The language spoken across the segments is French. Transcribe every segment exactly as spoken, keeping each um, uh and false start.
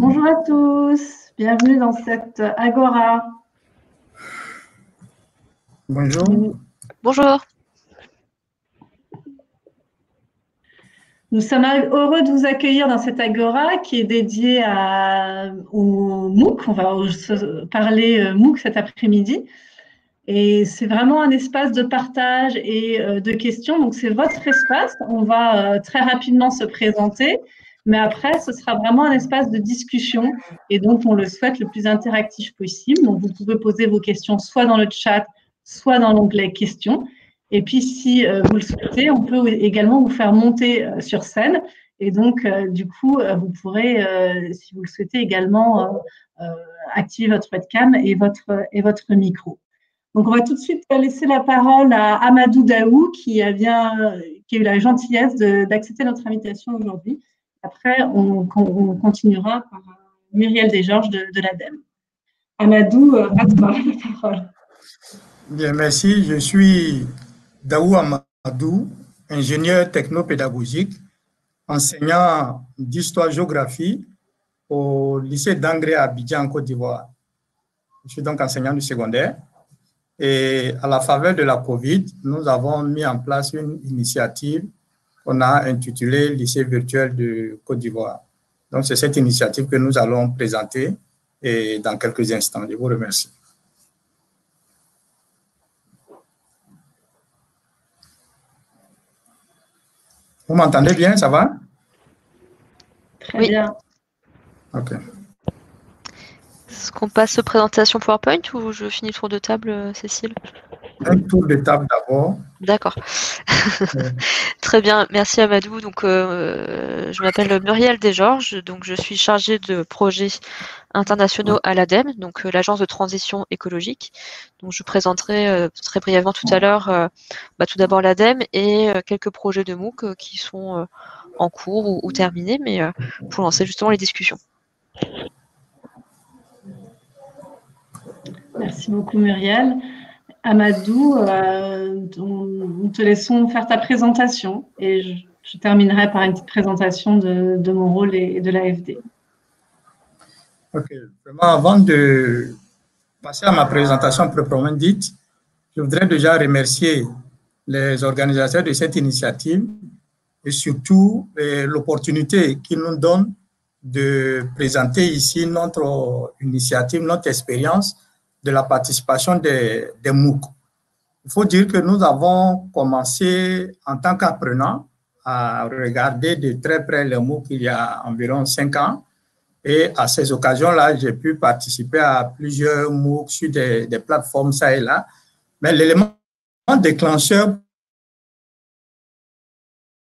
Bonjour à tous, bienvenue dans cette Agora. Bonjour. Bonjour. Nous sommes heureux de vous accueillir dans cette Agora qui est dédiée à, au MOOC. On va parler MOOC cet après-midi. Et c'est vraiment un espace de partage et de questions. Donc, c'est votre espace. On va très rapidement se présenter. Mais après, ce sera vraiment un espace de discussion. Et donc, on le souhaite le plus interactif possible. Donc, vous pouvez poser vos questions soit dans le chat, soit dans l'onglet questions. Et puis, si vous le souhaitez, on peut également vous faire monter sur scène. Et donc, du coup, vous pourrez, si vous le souhaitez, également activer votre webcam et votre, et votre micro. Donc, on va tout de suite laisser la parole à Amadou Dahou, qui a, bien, qui a eu la gentillesse d'accepter notre invitation aujourd'hui. Après, on, on continuera par Muriel Desgeorges de, de l'ADEME. Amadou, à toi la parole. Bien, merci. Je suis Dahou Amadou, ingénieur technopédagogique, enseignant d'histoire-géographie au lycée d'Angré à Abidjan, en Côte d'Ivoire. Je suis donc enseignant du secondaire. Et à la faveur de la COVID, nous avons mis en place une initiative qu'on a intitulée Lycée Virtuel de Côte d'Ivoire. Donc, c'est cette initiative que nous allons présenter et dans quelques instants. Je vous remercie. Vous m'entendez bien, ça va? Très bien. OK. Est-ce qu'on passe aux présentations PowerPoint ou je finis le tour de table, Cécile? Un tour de table d'abord. D'accord. Ouais. Très bien, merci Amadou. Donc, euh, je m'appelle Muriel Desgeorges, donc je suis chargée de projets internationaux à l'ADEME, donc euh, l'agence de transition écologique. Donc, je présenterai euh, très brièvement tout à l'heure, euh, bah, tout d'abord l'ADEME et euh, quelques projets de MOOC euh, qui sont euh, en cours ou, ou terminés, mais euh, pour lancer justement les discussions. Merci beaucoup Muriel. Amadou, euh, nous te laissons faire ta présentation et je, je terminerai par une petite présentation de, de mon rôle et de l'A F D. OK. Vraiment, avant de passer à ma présentation proprement dite, je voudrais déjà remercier les organisateurs de cette initiative et surtout eh, l'opportunité qu'ils nous donnent de présenter ici notre initiative, notre expérience de la participation des, des MOOC. Il faut dire que nous avons commencé en tant qu'apprenants à regarder de très près les MOOC il y a environ cinq ans. Et à ces occasions-là, j'ai pu participer à plusieurs MOOC sur des, des plateformes ça et là. Mais l'élément déclencheur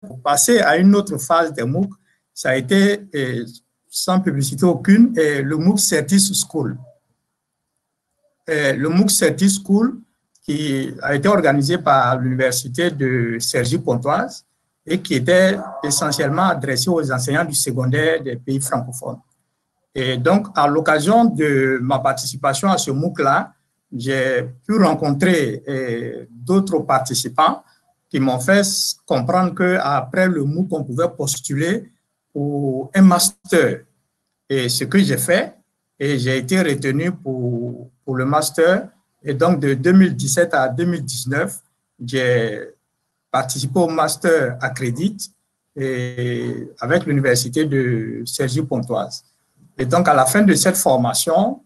pour passer à une autre phase des MOOC, ça a été, eh, sans publicité aucune, eh, le MOOC Service School. Et le MOOC Service School qui a été organisé par l'université de Cergy-Pontoise et qui était essentiellement adressé aux enseignants du secondaire des pays francophones. Et donc, à l'occasion de ma participation à ce MOOC-là, j'ai pu rencontrer eh, d'autres participants qui m'ont fait comprendre qu'après le MOOC, on pouvait postuler pour un master. Et ce que j'ai fait, et j'ai été retenu pour, pour le master. Et donc, de deux mille dix-sept à deux mille dix-neuf, j'ai participé au master à crédit et avec l'université de Cergy-Pontoise. Et donc, à la fin de cette formation,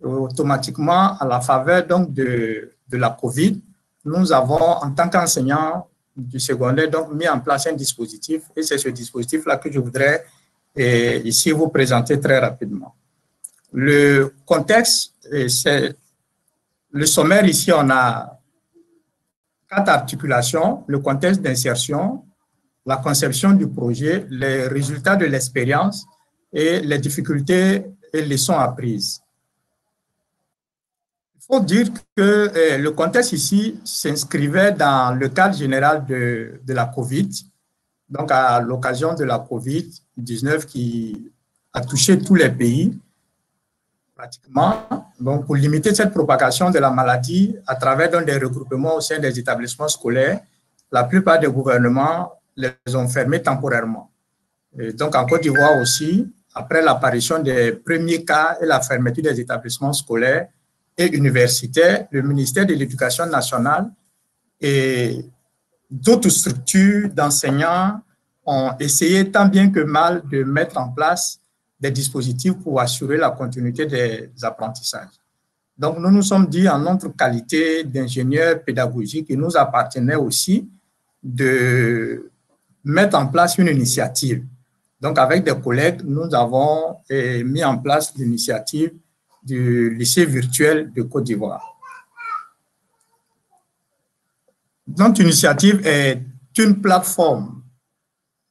automatiquement, à la faveur donc, de, de la COVID, nous avons, en tant qu'enseignants du secondaire, donc, mis en place un dispositif. Et c'est ce dispositif-là que je voudrais et, ici vous présenter très rapidement. Le contexte, c'est le sommaire ici, on a quatre articulations, le contexte d'insertion, la conception du projet, les résultats de l'expérience et les difficultés et leçons apprises. Il faut dire que le contexte ici s'inscrivait dans le cadre général de, de la COVID, donc à l'occasion de la COVID dix-neuf qui a touché tous les pays. Pratiquement, donc pour limiter cette propagation de la maladie à travers donc, des regroupements au sein des établissements scolaires, la plupart des gouvernements les ont fermés temporairement. Et donc en Côte d'Ivoire aussi, après l'apparition des premiers cas et la fermeture des établissements scolaires et universitaires, le ministère de l'Éducation nationale et d'autres structures d'enseignants ont essayé tant bien que mal de mettre en place des dispositifs pour assurer la continuité des apprentissages. Donc, nous nous sommes dit, en notre qualité d'ingénieurs pédagogiques, il nous appartenait aussi de mettre en place une initiative. Donc, avec des collègues, nous avons mis en place l'initiative du Lycée Virtuel de Côte d'Ivoire. Donc, l'initiative est une plateforme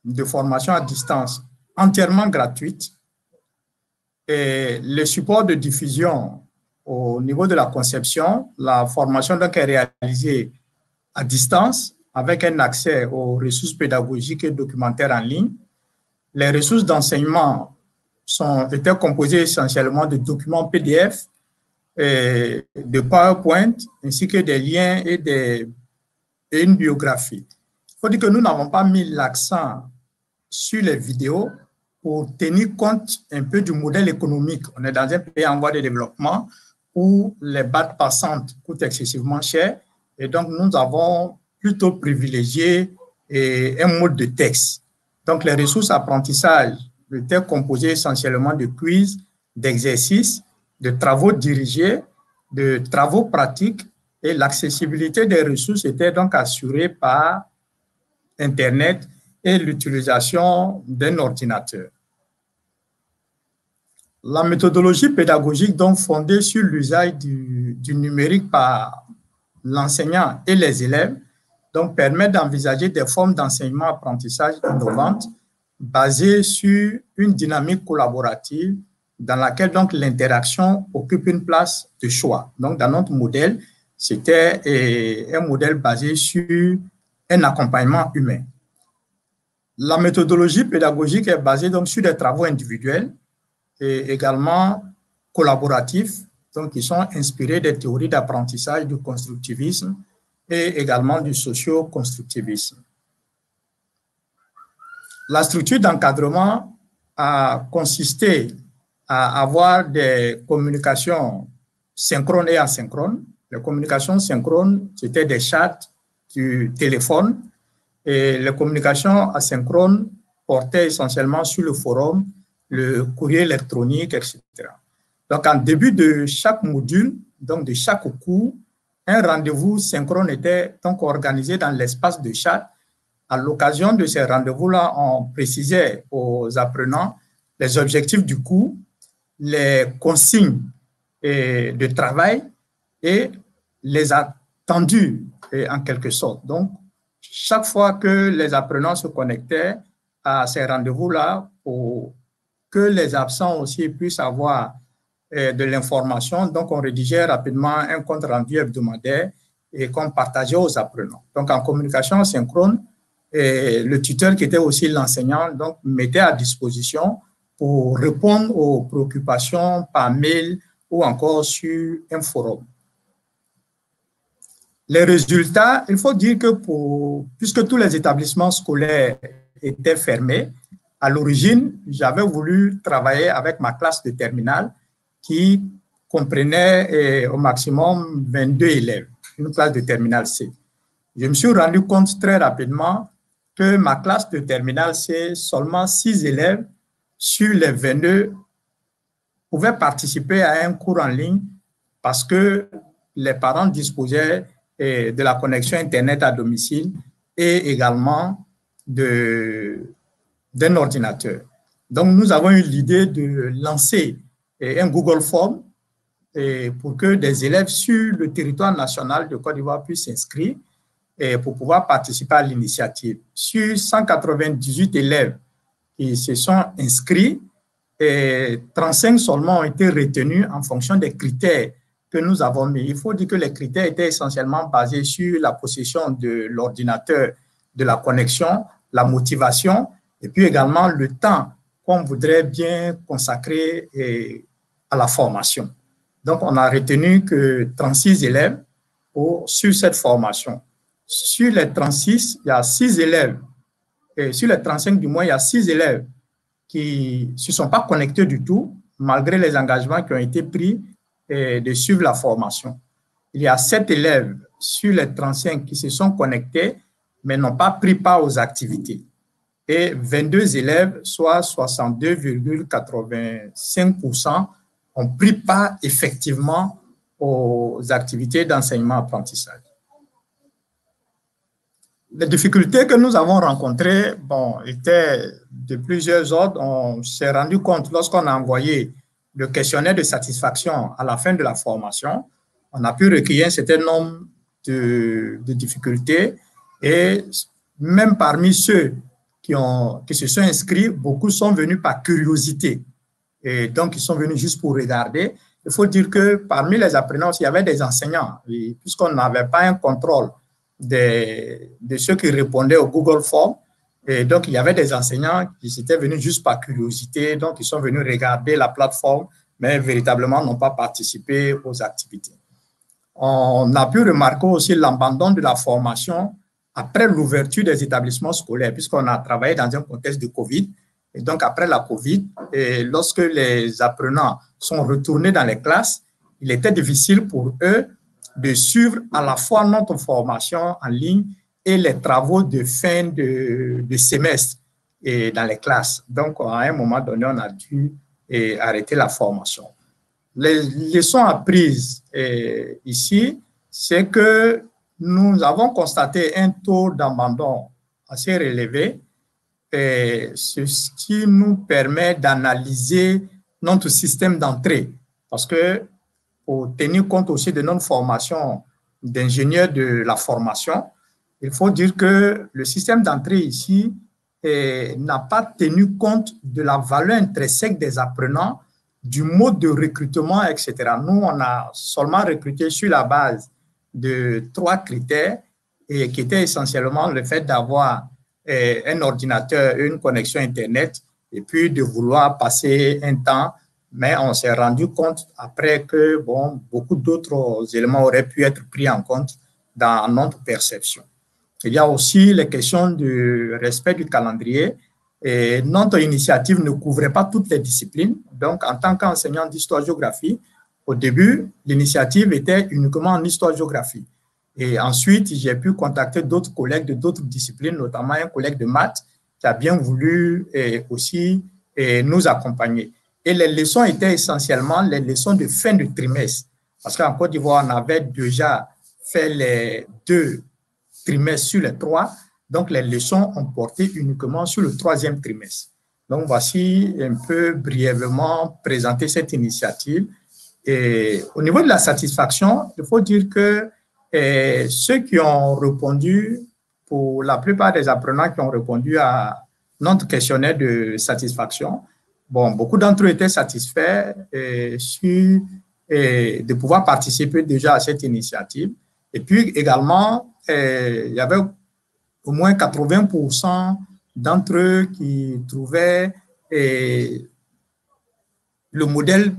de formation à distance entièrement gratuite et le support de diffusion au niveau de la conception, la formation donc est réalisée à distance avec un accès aux ressources pédagogiques et documentaires en ligne. Les ressources d'enseignement sont étaient composées essentiellement de documents P D F, et de PowerPoint, ainsi que des liens et, des, et une biographie. Il faut dire que nous n'avons pas mis l'accent sur les vidéos pour tenir compte un peu du modèle économique. On est dans un pays en voie de développement où les barres passantes coûtent excessivement cher et donc nous avons plutôt privilégié et un mode de texte. Donc les ressources apprentissage étaient composées essentiellement de quiz, d'exercices, de travaux dirigés, de travaux pratiques et l'accessibilité des ressources était donc assurée par Internet et l'utilisation d'un ordinateur. La méthodologie pédagogique donc fondée sur l'usage du, du numérique par l'enseignant et les élèves donc permet d'envisager des formes d'enseignement-apprentissage innovantes basées sur une dynamique collaborative dans laquelle donc l'interaction occupe une place de choix. Donc dans notre modèle, c'était un modèle basé sur un accompagnement humain. La méthodologie pédagogique est basée donc sur des travaux individuels et également collaboratifs, donc qui sont inspirés des théories d'apprentissage du constructivisme et également du socio-constructivisme. La structure d'encadrement a consisté à avoir des communications synchrones et asynchrones. Les communications synchrones, c'était des chats du téléphone. Et les communications asynchrones portaient essentiellement sur le forum, le courrier électronique, et cetera. Donc, en début de chaque module, donc de chaque cours, un rendez-vous synchrone était donc organisé dans l'espace de chat. À l'occasion de ces rendez-vous-là, on précisait aux apprenants les objectifs du cours, les consignes de travail et les attendus en quelque sorte. Donc, chaque fois que les apprenants se connectaient à ces rendez-vous-là, pour que les absents aussi puissent avoir de l'information, donc on rédigeait rapidement un compte rendu hebdomadaire et qu'on partageait aux apprenants. Donc en communication synchrone, et le tuteur qui était aussi l'enseignant donc mettait à disposition pour répondre aux préoccupations par mail ou encore sur un forum. Les résultats, il faut dire que pour, puisque tous les établissements scolaires étaient fermés, à l'origine, j'avais voulu travailler avec ma classe de terminale qui comprenait eh, au maximum vingt-deux élèves, une classe de terminale C. Je me suis rendu compte très rapidement que ma classe de terminale C, seulement six élèves sur les vingt-deux pouvaient participer à un cours en ligne parce que les parents disposaient et de la connexion Internet à domicile et également d'un ordinateur. Donc, nous avons eu l'idée de lancer un Google Form et pour que des élèves sur le territoire national de Côte d'Ivoire puissent s'inscrire et pour pouvoir participer à l'initiative. Sur cent quatre-vingt-dix-huit élèves qui se sont inscrits, et trente-cinq seulement ont été retenus en fonction des critères que nous avons mis. Il faut dire que les critères étaient essentiellement basés sur la possession de l'ordinateur, de la connexion, la motivation, et puis également le temps qu'on voudrait bien consacrer et à la formation. Donc, on a retenu que trente-six élèves pour, sur cette formation. Sur les trente-six, il y a six élèves, et sur les trente-cinq du moins, il y a six élèves qui ne se sont pas connectés du tout, malgré les engagements qui ont été pris de suivre la formation. Il y a sept élèves sur les trente-cinq qui se sont connectés, mais n'ont pas pris part aux activités. Et vingt-deux élèves, soit soixante-deux virgule quatre-vingt-cinq pour cent, ont pris part effectivement aux activités d'enseignement-apprentissage. Les difficultés que nous avons rencontrées, bon, étaient de plusieurs ordres. On s'est rendu compte lorsqu'on a envoyé le questionnaire de satisfaction à la fin de la formation, on a pu recueillir un certain nombre de, de difficultés et même parmi ceux qui, ont, qui se sont inscrits, beaucoup sont venus par curiosité et donc ils sont venus juste pour regarder. Il faut dire que parmi les apprenants, il y avait des enseignants puisqu'on n'avait pas un contrôle des, de ceux qui répondaient au Google Form. Et donc, il y avait des enseignants qui étaient venus juste par curiosité, donc ils sont venus regarder la plateforme, mais véritablement n'ont pas participé aux activités. On a pu remarquer aussi l'abandon de la formation après l'ouverture des établissements scolaires, puisqu'on a travaillé dans un contexte de COVID. Et donc, après la COVID, et lorsque les apprenants sont retournés dans les classes, il était difficile pour eux de suivre à la fois notre formation en ligne et les travaux de fin de, de semestre et dans les classes. Donc, à un moment donné, on a dû et, arrêter la formation. Les leçons apprises et, ici, c'est que nous avons constaté un taux d'abandon assez relevé, et ce qui nous permet d'analyser notre système d'entrée. Parce que, pour tenir compte aussi de notre formation d'ingénieur de la formation, il faut dire que le système d'entrée ici eh, n'a pas tenu compte de la valeur intrinsèque des apprenants, du mode de recrutement, et cetera. Nous, on a seulement recruté sur la base de trois critères et qui étaient essentiellement le fait d'avoir eh, un ordinateur, une connexion Internet et puis de vouloir passer un temps. Mais on s'est rendu compte après que bon, beaucoup d'autres éléments auraient pu être pris en compte dans notre perception. Il y a aussi les questions du respect du calendrier. Et notre initiative ne couvrait pas toutes les disciplines. Donc, en tant qu'enseignant d'histoire-géographie, au début, l'initiative était uniquement en histoire-géographie. Et ensuite, j'ai pu contacter d'autres collègues de d'autres disciplines, notamment un collègue de maths qui a bien voulu et aussi et nous accompagner. Et les leçons étaient essentiellement les leçons de fin de trimestre. Parce qu'en Côte d'Ivoire, on avait déjà fait les deux trimestre sur les trois, donc les leçons ont porté uniquement sur le troisième trimestre. Donc voici un peu brièvement présenter cette initiative. Et au niveau de la satisfaction, il faut dire que eh, ceux qui ont répondu, pour la plupart des apprenants qui ont répondu à notre questionnaire de satisfaction, bon, beaucoup d'entre eux étaient satisfaits eh, sur, eh, de pouvoir participer déjà à cette initiative. Et puis également, et il y avait au moins quatre-vingts pour cent d'entre eux qui trouvaient et, le modèle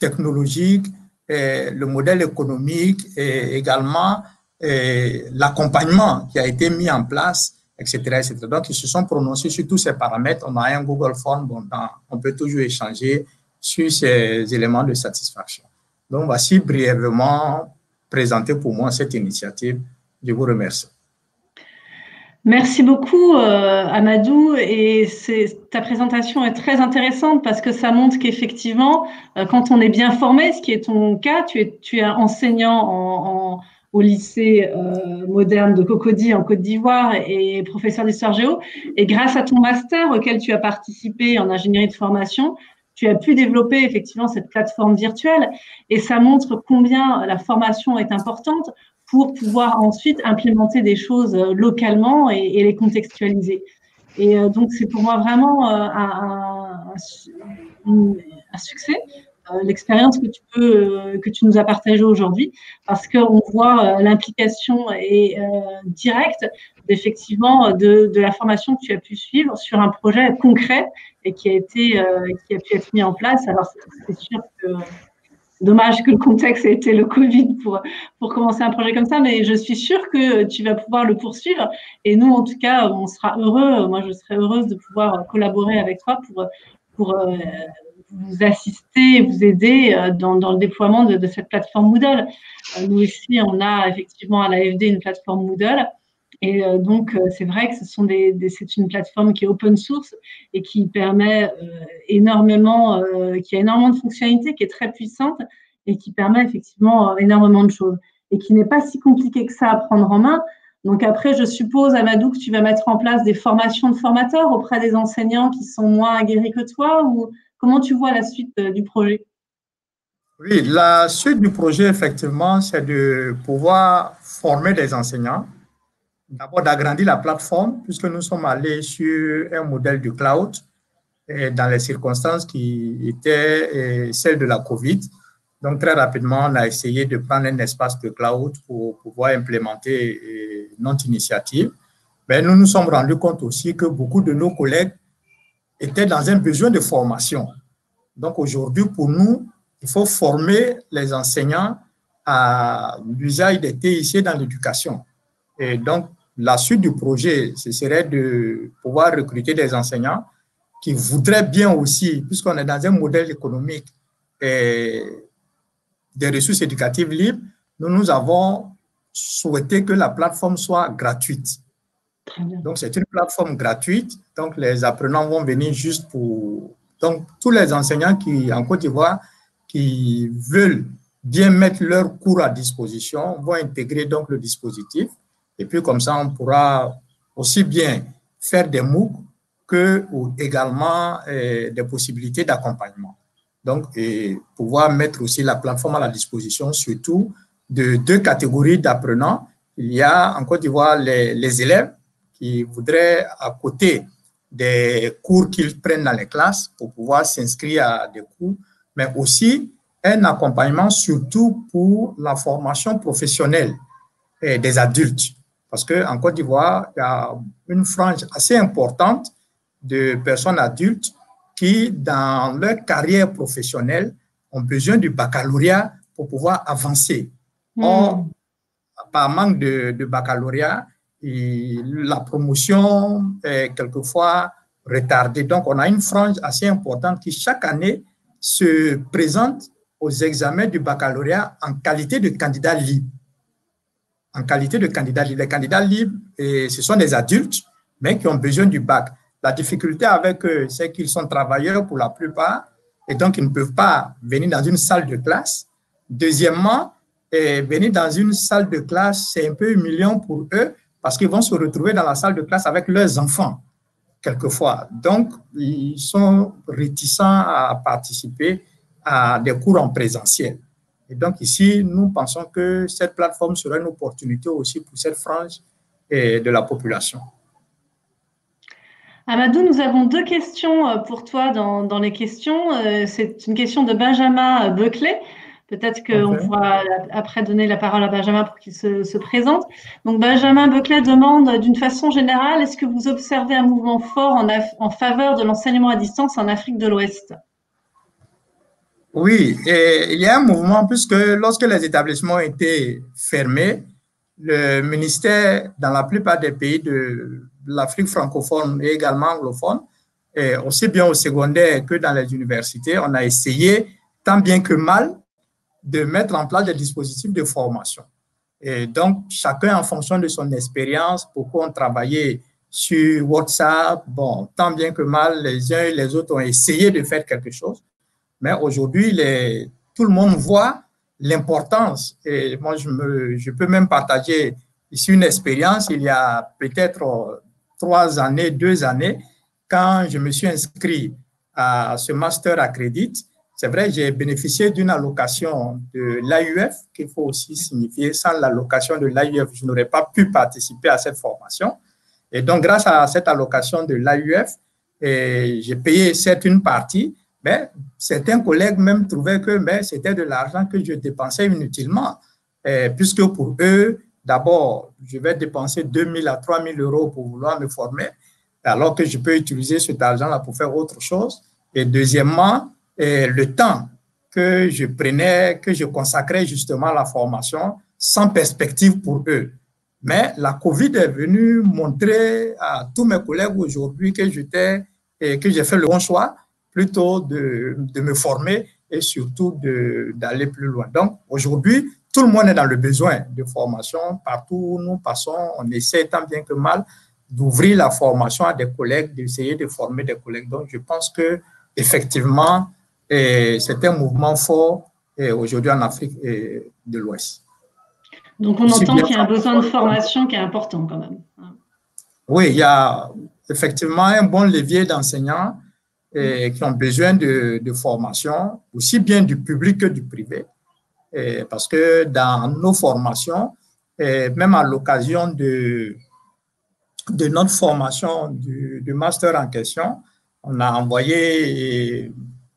technologique, et, le modèle économique et également l'accompagnement qui a été mis en place, et cetera, et cetera. Donc, ils se sont prononcés sur tous ces paramètres. On a un Google Form, bon, on peut toujours échanger sur ces éléments de satisfaction. Donc, voici brièvement présenter pour moi cette initiative. Je vous remercie. Merci beaucoup, euh, Amadou. Et ta présentation est très intéressante parce que ça montre qu'effectivement, euh, quand on est bien formé, ce qui est ton cas, tu es, tu es enseignant en, en, au lycée euh, moderne de Cocody en Côte d'Ivoire et professeur d'histoire géo. Et grâce à ton master auquel tu as participé en ingénierie de formation, tu as pu développer effectivement cette plateforme virtuelle. Et ça montre combien la formation est importante pour pouvoir ensuite implémenter des choses localement et, et les contextualiser. Et donc, c'est pour moi vraiment un, un, un succès, l'expérience que tu peux, que tu nous as partagée aujourd'hui, parce qu'on voit l'implication et euh, directe, effectivement, de, de la formation que tu as pu suivre sur un projet concret et qui a été, euh, qui a pu être mis en place. Alors, c'est sûr que Dommage que le contexte ait été le Covid pour, pour commencer un projet comme ça, mais je suis sûre que tu vas pouvoir le poursuivre. Et nous, en tout cas, on sera heureux. Moi, je serai heureuse de pouvoir collaborer avec toi pour, pour euh, vous assister, vous aider dans, dans le déploiement de, de cette plateforme Moodle. Nous aussi, on a effectivement à l'A F D une plateforme Moodle. Et donc, c'est vrai que ce sont des, des, c'est une plateforme qui est open source et qui permet euh, énormément, euh, qui a énormément de fonctionnalités, qui est très puissante et qui permet effectivement euh, énormément de choses et qui n'est pas si compliqué que ça à prendre en main. Donc après, je suppose, Amadou, que tu vas mettre en place des formations de formateurs auprès des enseignants qui sont moins aguerris que toi, ou comment tu vois la suite euh, du projet? Oui, la suite du projet, effectivement, c'est de pouvoir former des enseignants. D'abord, d'agrandir la plateforme, puisque nous sommes allés sur un modèle du cloud et dans les circonstances qui étaient celles de la COVID. Donc, très rapidement, on a essayé de prendre un espace de cloud pour pouvoir implémenter notre initiative. Mais nous nous sommes rendus compte aussi que beaucoup de nos collègues étaient dans un besoin de formation. Donc, aujourd'hui, pour nous, il faut former les enseignants à l'usage des T I C dans l'éducation. Et donc, la suite du projet, ce serait de pouvoir recruter des enseignants qui voudraient bien aussi, puisqu'on est dans un modèle économique et des ressources éducatives libres, nous, nous avons souhaité que la plateforme soit gratuite. Donc, c'est une plateforme gratuite. Donc, les apprenants vont venir juste pour… Donc, tous les enseignants qui, en Côte d'Ivoire qui veulent bien mettre leurs cours à disposition vont intégrer donc le dispositif. Et puis, comme ça, on pourra aussi bien faire des MOOC que ou également eh, des possibilités d'accompagnement. Donc, et pouvoir mettre aussi la plateforme à la disposition, surtout de deux catégories d'apprenants. Il y a en Côte d'Ivoire les, les élèves qui voudraient, à côté des cours qu'ils prennent dans les classes, pour pouvoir s'inscrire à des cours, mais aussi un accompagnement surtout pour la formation professionnelle et des adultes. Parce qu'en Côte d'Ivoire, il y a une frange assez importante de personnes adultes qui, dans leur carrière professionnelle, ont besoin du baccalauréat pour pouvoir avancer. Mmh. Or, par manque de, de baccalauréat, et la promotion est quelquefois retardée. Donc, on a une frange assez importante qui, chaque année, se présente aux examens du baccalauréat en qualité de candidat libre. En qualité de candidat libre. Les candidats libres, et ce sont des adultes, mais qui ont besoin du bac. La difficulté avec eux, c'est qu'ils sont travailleurs pour la plupart, et donc ils ne peuvent pas venir dans une salle de classe. Deuxièmement, eh, venir dans une salle de classe, c'est un peu humiliant pour eux, parce qu'ils vont se retrouver dans la salle de classe avec leurs enfants, quelquefois. Donc, ils sont réticents à participer à des cours en présentiel. Et donc ici, nous pensons que cette plateforme sera une opportunité aussi pour cette frange de la population. Amadou, nous avons deux questions pour toi dans, dans les questions. C'est une question de Benjamin Beucler. Peut-être qu'on okay. pourra après donner la parole à Benjamin pour qu'il se, se présente. Donc Benjamin Beucler demande, d'une façon générale, est-ce que vous observez un mouvement fort en, Af- en faveur de l'enseignement à distance en Afrique de l'Ouest ? Oui, et il y a un mouvement, puisque lorsque les établissements ont été fermés, le ministère, dans la plupart des pays de l'Afrique francophone et également anglophone, et aussi bien au secondaire que dans les universités, on a essayé, tant bien que mal, de mettre en place des dispositifs de formation. Et donc, chacun en fonction de son expérience, beaucoup ont travaillé sur WhatsApp. Bon, tant bien que mal, les uns et les autres ont essayé de faire quelque chose. Mais aujourd'hui, les, tout le monde voit l'importance. Et moi, je, me, je peux même partager ici une expérience. Il y a peut-être trois années, deux années, quand je me suis inscrit à ce master à crédit, c'est vrai, j'ai bénéficié d'une allocation de l'A U F, qu'il faut aussi signifier. Sans l'allocation de l'A U F, je n'aurais pas pu participer à cette formation. Et donc, grâce à cette allocation de l'A U F, j'ai payé certes une partie, mais certains collègues même trouvaient que c'était de l'argent que je dépensais inutilement, eh, puisque pour eux, d'abord, je vais dépenser deux mille à trois mille euros pour vouloir me former, alors que je peux utiliser cet argent-là pour faire autre chose. Et deuxièmement, eh, le temps que je prenais, que je consacrais justement à la formation sans perspective pour eux. Mais la COVID est venue montrer à tous mes collègues aujourd'hui que j'étais et que j'ai fait le bon choix plutôt de, de me former et surtout d'aller plus loin. Donc aujourd'hui, tout le monde est dans le besoin de formation. Partout où nous passons, on essaie tant bien que mal d'ouvrir la formation à des collègues, d'essayer de former des collègues. Donc je pense que effectivement, c'est un mouvement fort aujourd'hui en Afrique de l'Ouest. Donc on entend qu'il y a un besoin de formation qui est important quand même. Oui, il y a effectivement un bon levier d'enseignants qui ont besoin de, de formation, aussi bien du public que du privé. Et parce que dans nos formations, et même à l'occasion de, de notre formation du, du master en question, on a envoyé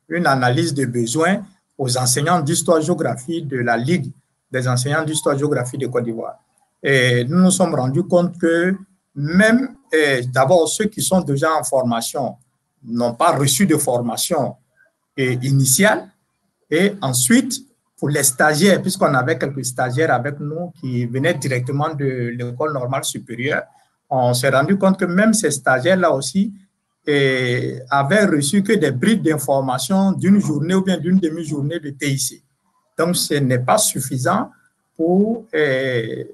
une analyse de besoins aux enseignants d'histoire-géographie de la Ligue des enseignants d'histoire-géographie de Côte d'Ivoire. Et nous nous sommes rendus compte que même d'abord ceux qui sont déjà en formation n'ont pas reçu de formation initiale, et ensuite pour les stagiaires, puisqu'on avait quelques stagiaires avec nous qui venaient directement de l'école normale supérieure, on s'est rendu compte que même ces stagiaires-là aussi eh, avaient reçu que des bribes d'informations d'une journée ou bien d'une demi-journée de T I C. Donc, ce n'est pas suffisant pour eh,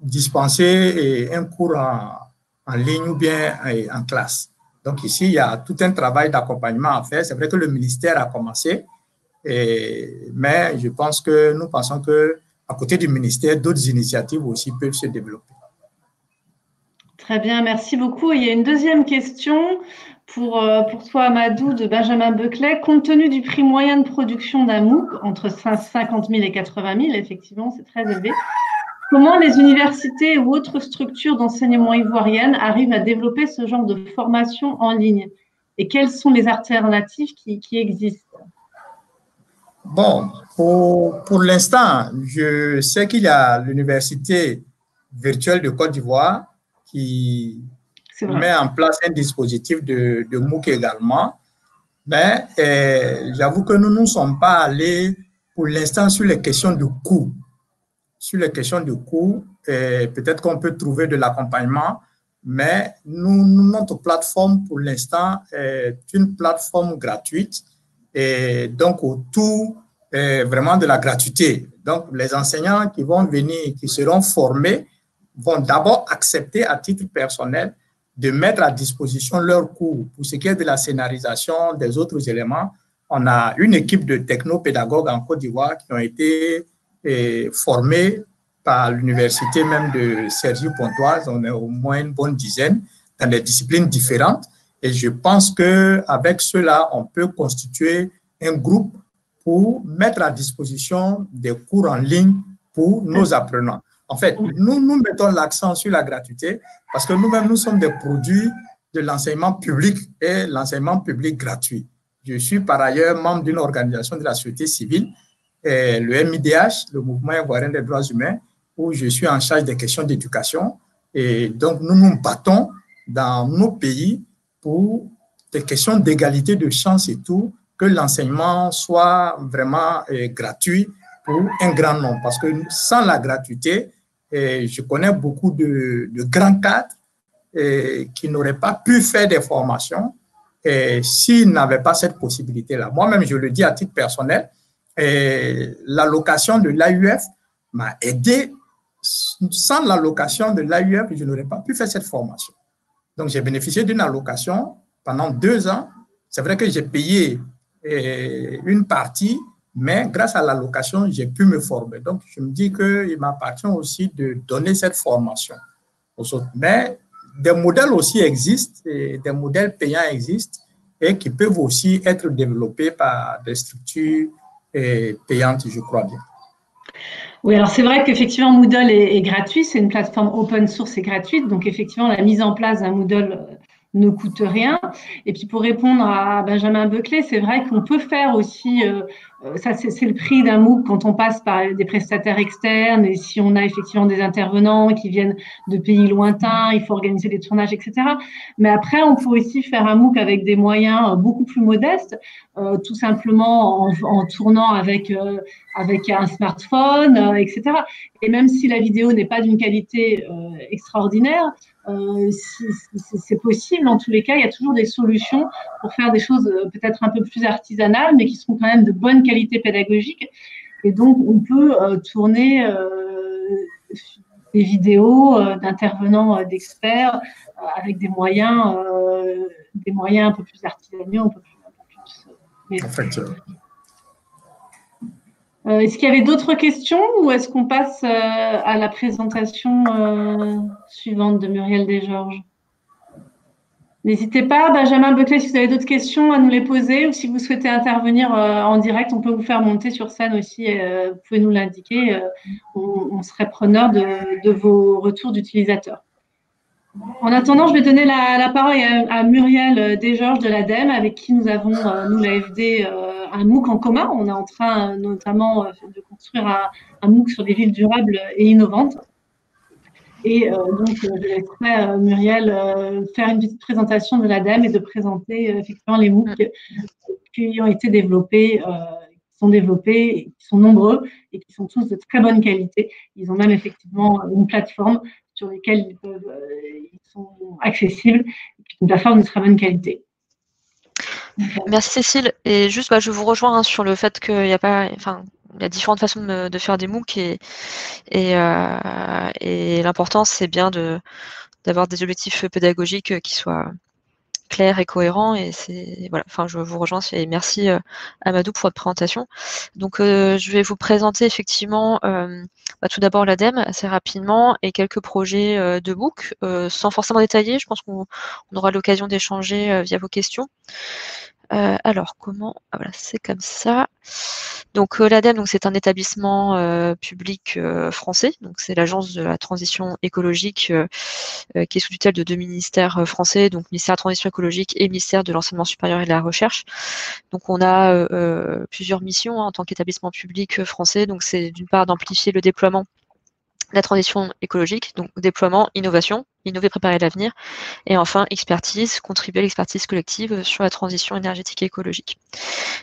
dispenser eh, un cours en, en ligne ou bien eh, en classe. Donc, ici, il y a tout un travail d'accompagnement à faire. C'est vrai que le ministère a commencé. Et, mais je pense que nous pensons qu'à côté du ministère, d'autres initiatives aussi peuvent se développer. Très bien, merci beaucoup. Il y a une deuxième question pour, pour toi, Amadou, de Benjamin Beucler. Compte tenu du prix moyen de production d'un MOOC, entre cinquante mille et quatre-vingt mille, effectivement, c'est très élevé, comment les universités ou autres structures d'enseignement ivoirienne arrivent à développer ce genre de formation en ligne? Et quelles sont les alternatives qui, qui existent? Bon, pour, pour l'instant, je sais qu'il y a l'Université virtuelle de Côte d'Ivoire qui met en place un dispositif de, de MOOC également, mais eh, j'avoue que nous ne sommes pas allés pour l'instant sur les questions de coût. Sur les questions de coût, eh, peut-être qu'on peut trouver de l'accompagnement, mais nous, notre plateforme pour l'instant est une plateforme gratuite. Et donc, autour eh, vraiment de la gratuité. Donc, les enseignants qui vont venir, qui seront formés, vont d'abord accepter à titre personnel de mettre à disposition leurs cours. Pour ce qui est de la scénarisation, des autres éléments, on a une équipe de technopédagogues en Côte d'Ivoire qui ont été eh, formés par l'université même de Cergy-Pontoise. On est au moins une bonne dizaine dans des disciplines différentes. Et je pense qu'avec cela, on peut constituer un groupe pour mettre à disposition des cours en ligne pour nos apprenants. En fait, nous, nous mettons l'accent sur la gratuité parce que nous-mêmes, nous sommes des produits de l'enseignement public et l'enseignement public gratuit. Je suis par ailleurs membre d'une organisation de la société civile, le M I D H, le Mouvement Ivoirien des Droits Humains, où je suis en charge des questions d'éducation. Et donc, nous nous battons dans nos pays pour des questions d'égalité de chance et tout, que l'enseignement soit vraiment eh, gratuit pour un grand nombre. Parce que sans la gratuité, eh, je connais beaucoup de, de grands cadres eh, qui n'auraient pas pu faire des formations eh, s'ils n'avaient pas cette possibilité-là. Moi-même, je le dis à titre personnel, eh, l'allocation de l'A U F m'a aidé. Sans l'allocation de l'A U F, je n'aurais pas pu faire cette formation. Donc, j'ai bénéficié d'une allocation pendant deux ans. C'est vrai que j'ai payé eh, une partie, mais grâce à l'allocation, j'ai pu me former. Donc, je me dis qu'il m'appartient aussi de donner cette formation aux autres. Mais des modèles aussi existent, et des modèles payants existent et qui peuvent aussi être développés par des structures eh, payantes, je crois bien. Oui, alors c'est vrai qu'effectivement Moodle est, est gratuit, c'est une plateforme open source et gratuite, donc effectivement la mise en place d'un Moodle ne coûte rien. Et puis pour répondre à Benjamin Beucler, c'est vrai qu'on peut faire aussi, euh, ça c'est le prix d'un MOOC quand on passe par des prestataires externes et si on a effectivement des intervenants qui viennent de pays lointains, il faut organiser des tournages, et cetera. Mais après, on peut aussi faire un MOOC avec des moyens beaucoup plus modestes, euh, tout simplement en, en tournant avec, euh, avec un smartphone, euh, et cetera. Et même si la vidéo n'est pas d'une qualité euh, extraordinaire, Euh, c'est possible, en tous les cas, il y a toujours des solutions pour faire des choses peut-être un peu plus artisanales, mais qui seront quand même de bonne qualité pédagogique. Et donc, on peut euh, tourner euh, des vidéos euh, d'intervenants, euh, d'experts, euh, avec des moyens, euh, des moyens un peu plus artisanaux, un peu plus. Un peu plus mais... En fait, euh... euh, est-ce qu'il y avait d'autres questions ou est-ce qu'on passe euh, à la présentation euh, suivante de Muriel Desgeorges? N'hésitez pas, Benjamin Beucler, si vous avez d'autres questions à nous les poser ou si vous souhaitez intervenir euh, en direct, on peut vous faire monter sur scène aussi, euh, vous pouvez nous l'indiquer, euh, on, on serait preneur de, de vos retours d'utilisateurs. En attendant, je vais donner la, la parole à, à Muriel Desgeorges de l'ADEME, avec qui nous avons, euh, nous, l'A F D, euh, un MOOC en commun. On est en train notamment euh, de construire un, un MOOC sur des villes durables et innovantes. Et euh, donc, je laisserai euh, Muriel euh, faire une petite présentation de l'ADEME et de présenter euh, effectivement les MOOC qui ont été développés, euh, qui sont développés, qui sont nombreux et qui sont tous de très bonne qualité. Ils ont même effectivement une plateforme sur lesquels ils, peuvent, ils sont accessibles, de la forme de très bonne qualité. Merci Cécile. Et juste, bah, je vous rejoins hein, sur le fait qu'il y a pas, enfin, il y a différentes façons de, de faire des MOOC et, et, euh, et l'important, c'est bien de d'avoir des objectifs pédagogiques qui soient clairs et cohérents. Et c'est voilà. Enfin, je vous rejoins et merci euh, Amadou pour votre présentation. Donc, euh, je vais vous présenter effectivement. Euh, Bah, tout d'abord l'ADEME assez rapidement et quelques projets euh, de MOOC euh, sans forcément détailler. Je pense qu'on aura l'occasion d'échanger euh, via vos questions. Euh, alors comment ah, voilà, c'est comme ça. Donc euh, l'ADEME, donc c'est un établissement euh, public euh, français. Donc c'est l'agence de la transition écologique euh, euh, qui est sous tutelle de deux ministères euh, français, donc ministère de la transition écologique et ministère de l'enseignement supérieur et de la recherche. Donc on a euh, plusieurs missions hein, en tant qu'établissement public euh, français. Donc c'est d'une part d'amplifier le déploiement de la transition écologique, donc déploiement, innovation, innover, préparer l'avenir, et enfin expertise, contribuer à l'expertise collective sur la transition énergétique et écologique.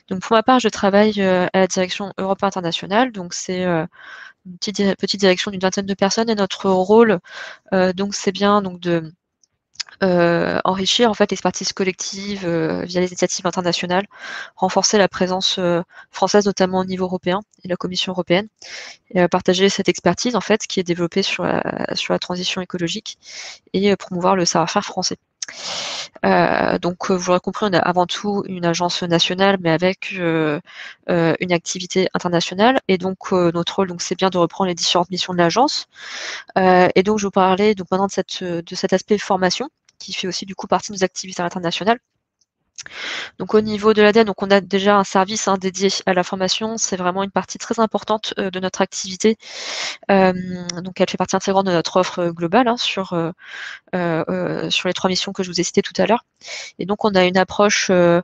Donc pour ma part, je travaille à la direction Europe Internationale, donc c'est une petite, petite direction d'une vingtaine de personnes, et notre rôle, euh, donc c'est bien donc de Euh, enrichir en fait l'expertise collective euh, via les initiatives internationales, renforcer la présence euh, française notamment au niveau européen et la Commission européenne, et, euh, partager cette expertise en fait qui est développée sur la, sur la transition écologique et euh, promouvoir le savoir-faire français. Euh, donc vous l'aurez compris, on a avant tout une agence nationale mais avec euh, euh, une activité internationale et donc euh, notre rôle donc c'est bien de reprendre les différentes missions de l'agence euh, et donc je vais vous parler donc maintenant de, cette, de cet aspect formation qui fait aussi du coup partie de nos activités internationales. Donc au niveau de l'ADEME, donc on a déjà un service hein, dédié à la formation, c'est vraiment une partie très importante euh, de notre activité. Euh, donc elle fait partie intégrante de notre offre globale hein, sur, euh, euh, sur les trois missions que je vous ai citées tout à l'heure. Et donc on a une approche euh,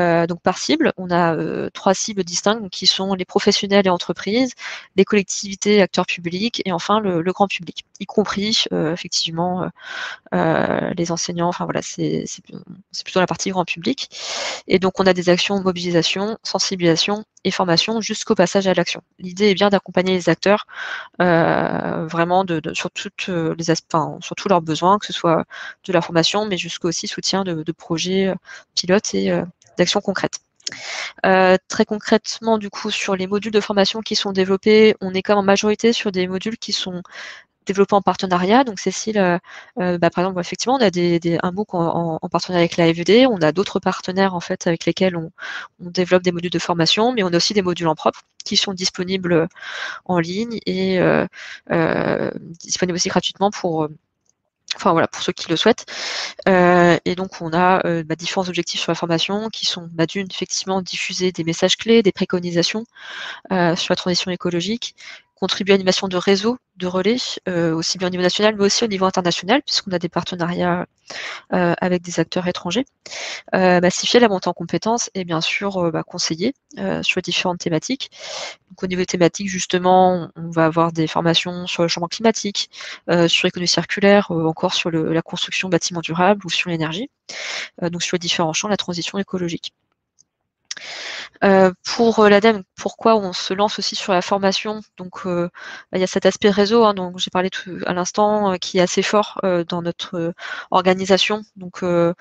euh, donc par cible, on a euh, trois cibles distinctes qui sont les professionnels et entreprises, les collectivités, acteurs publics et enfin le, le grand public, y compris euh, effectivement euh, euh, les enseignants, enfin voilà, c'est plutôt la partie grand public. Et donc, on a des actions de mobilisation, sensibilisation et formation jusqu'au passage à l'action. L'idée est bien d'accompagner les acteurs euh, vraiment de, de, sur, toutes les aspects, enfin, sur tous leurs besoins, que ce soit de la formation, mais jusqu'au soutien de, de projets pilotes et euh, d'actions concrètes. Euh, très concrètement, du coup, sur les modules de formation qui sont développés, on est quand même en majorité sur des modules qui sont développé en partenariat. Donc Cécile, euh, bah, par exemple, effectivement, on a des, des, un MOOC en, en, en partenariat avec la A F D, on a d'autres partenaires en fait avec lesquels on, on développe des modules de formation, mais on a aussi des modules en propre qui sont disponibles en ligne et euh, euh, disponibles aussi gratuitement pour, enfin, voilà, pour ceux qui le souhaitent. Euh, et donc on a euh, bah, différents objectifs sur la formation qui sont bah, d'une effectivement diffuser des messages clés, des préconisations euh, sur la transition écologique, contribuer à l'animation de réseaux, de relais, euh, aussi bien au niveau national, mais aussi au niveau international, puisqu'on a des partenariats euh, avec des acteurs étrangers, euh, massifier la montée en compétences et bien sûr euh, bah, conseiller euh, sur différentes thématiques. Donc, au niveau thématique, justement, on va avoir des formations sur le changement climatique, euh, sur l'économie circulaire, euh, encore sur le, la construction bâtiment durable ou sur l'énergie, euh, donc sur les différents champs, la transition écologique. Euh, pour l'ADEME, pourquoi on se lance aussi sur la formation? Donc, euh, il y a cet aspect réseau, hein, dont j'ai parlé tout à l'instant, euh, qui est assez fort euh, dans notre euh, organisation. Donc, euh,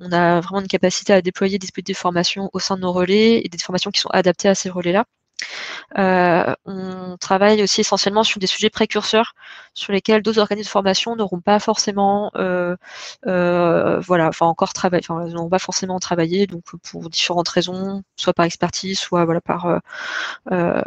on a vraiment une capacité à déployer des dispositifs de formation au sein de nos relais et des formations qui sont adaptées à ces relais-là. Euh, on travaille aussi essentiellement sur des sujets précurseurs sur lesquels d'autres organismes de formation n'auront pas forcément euh, euh, voilà, enfin encore travaillé, enfin, n'auront pas forcément travaillé, donc pour différentes raisons, soit par expertise, soit voilà, par euh, euh,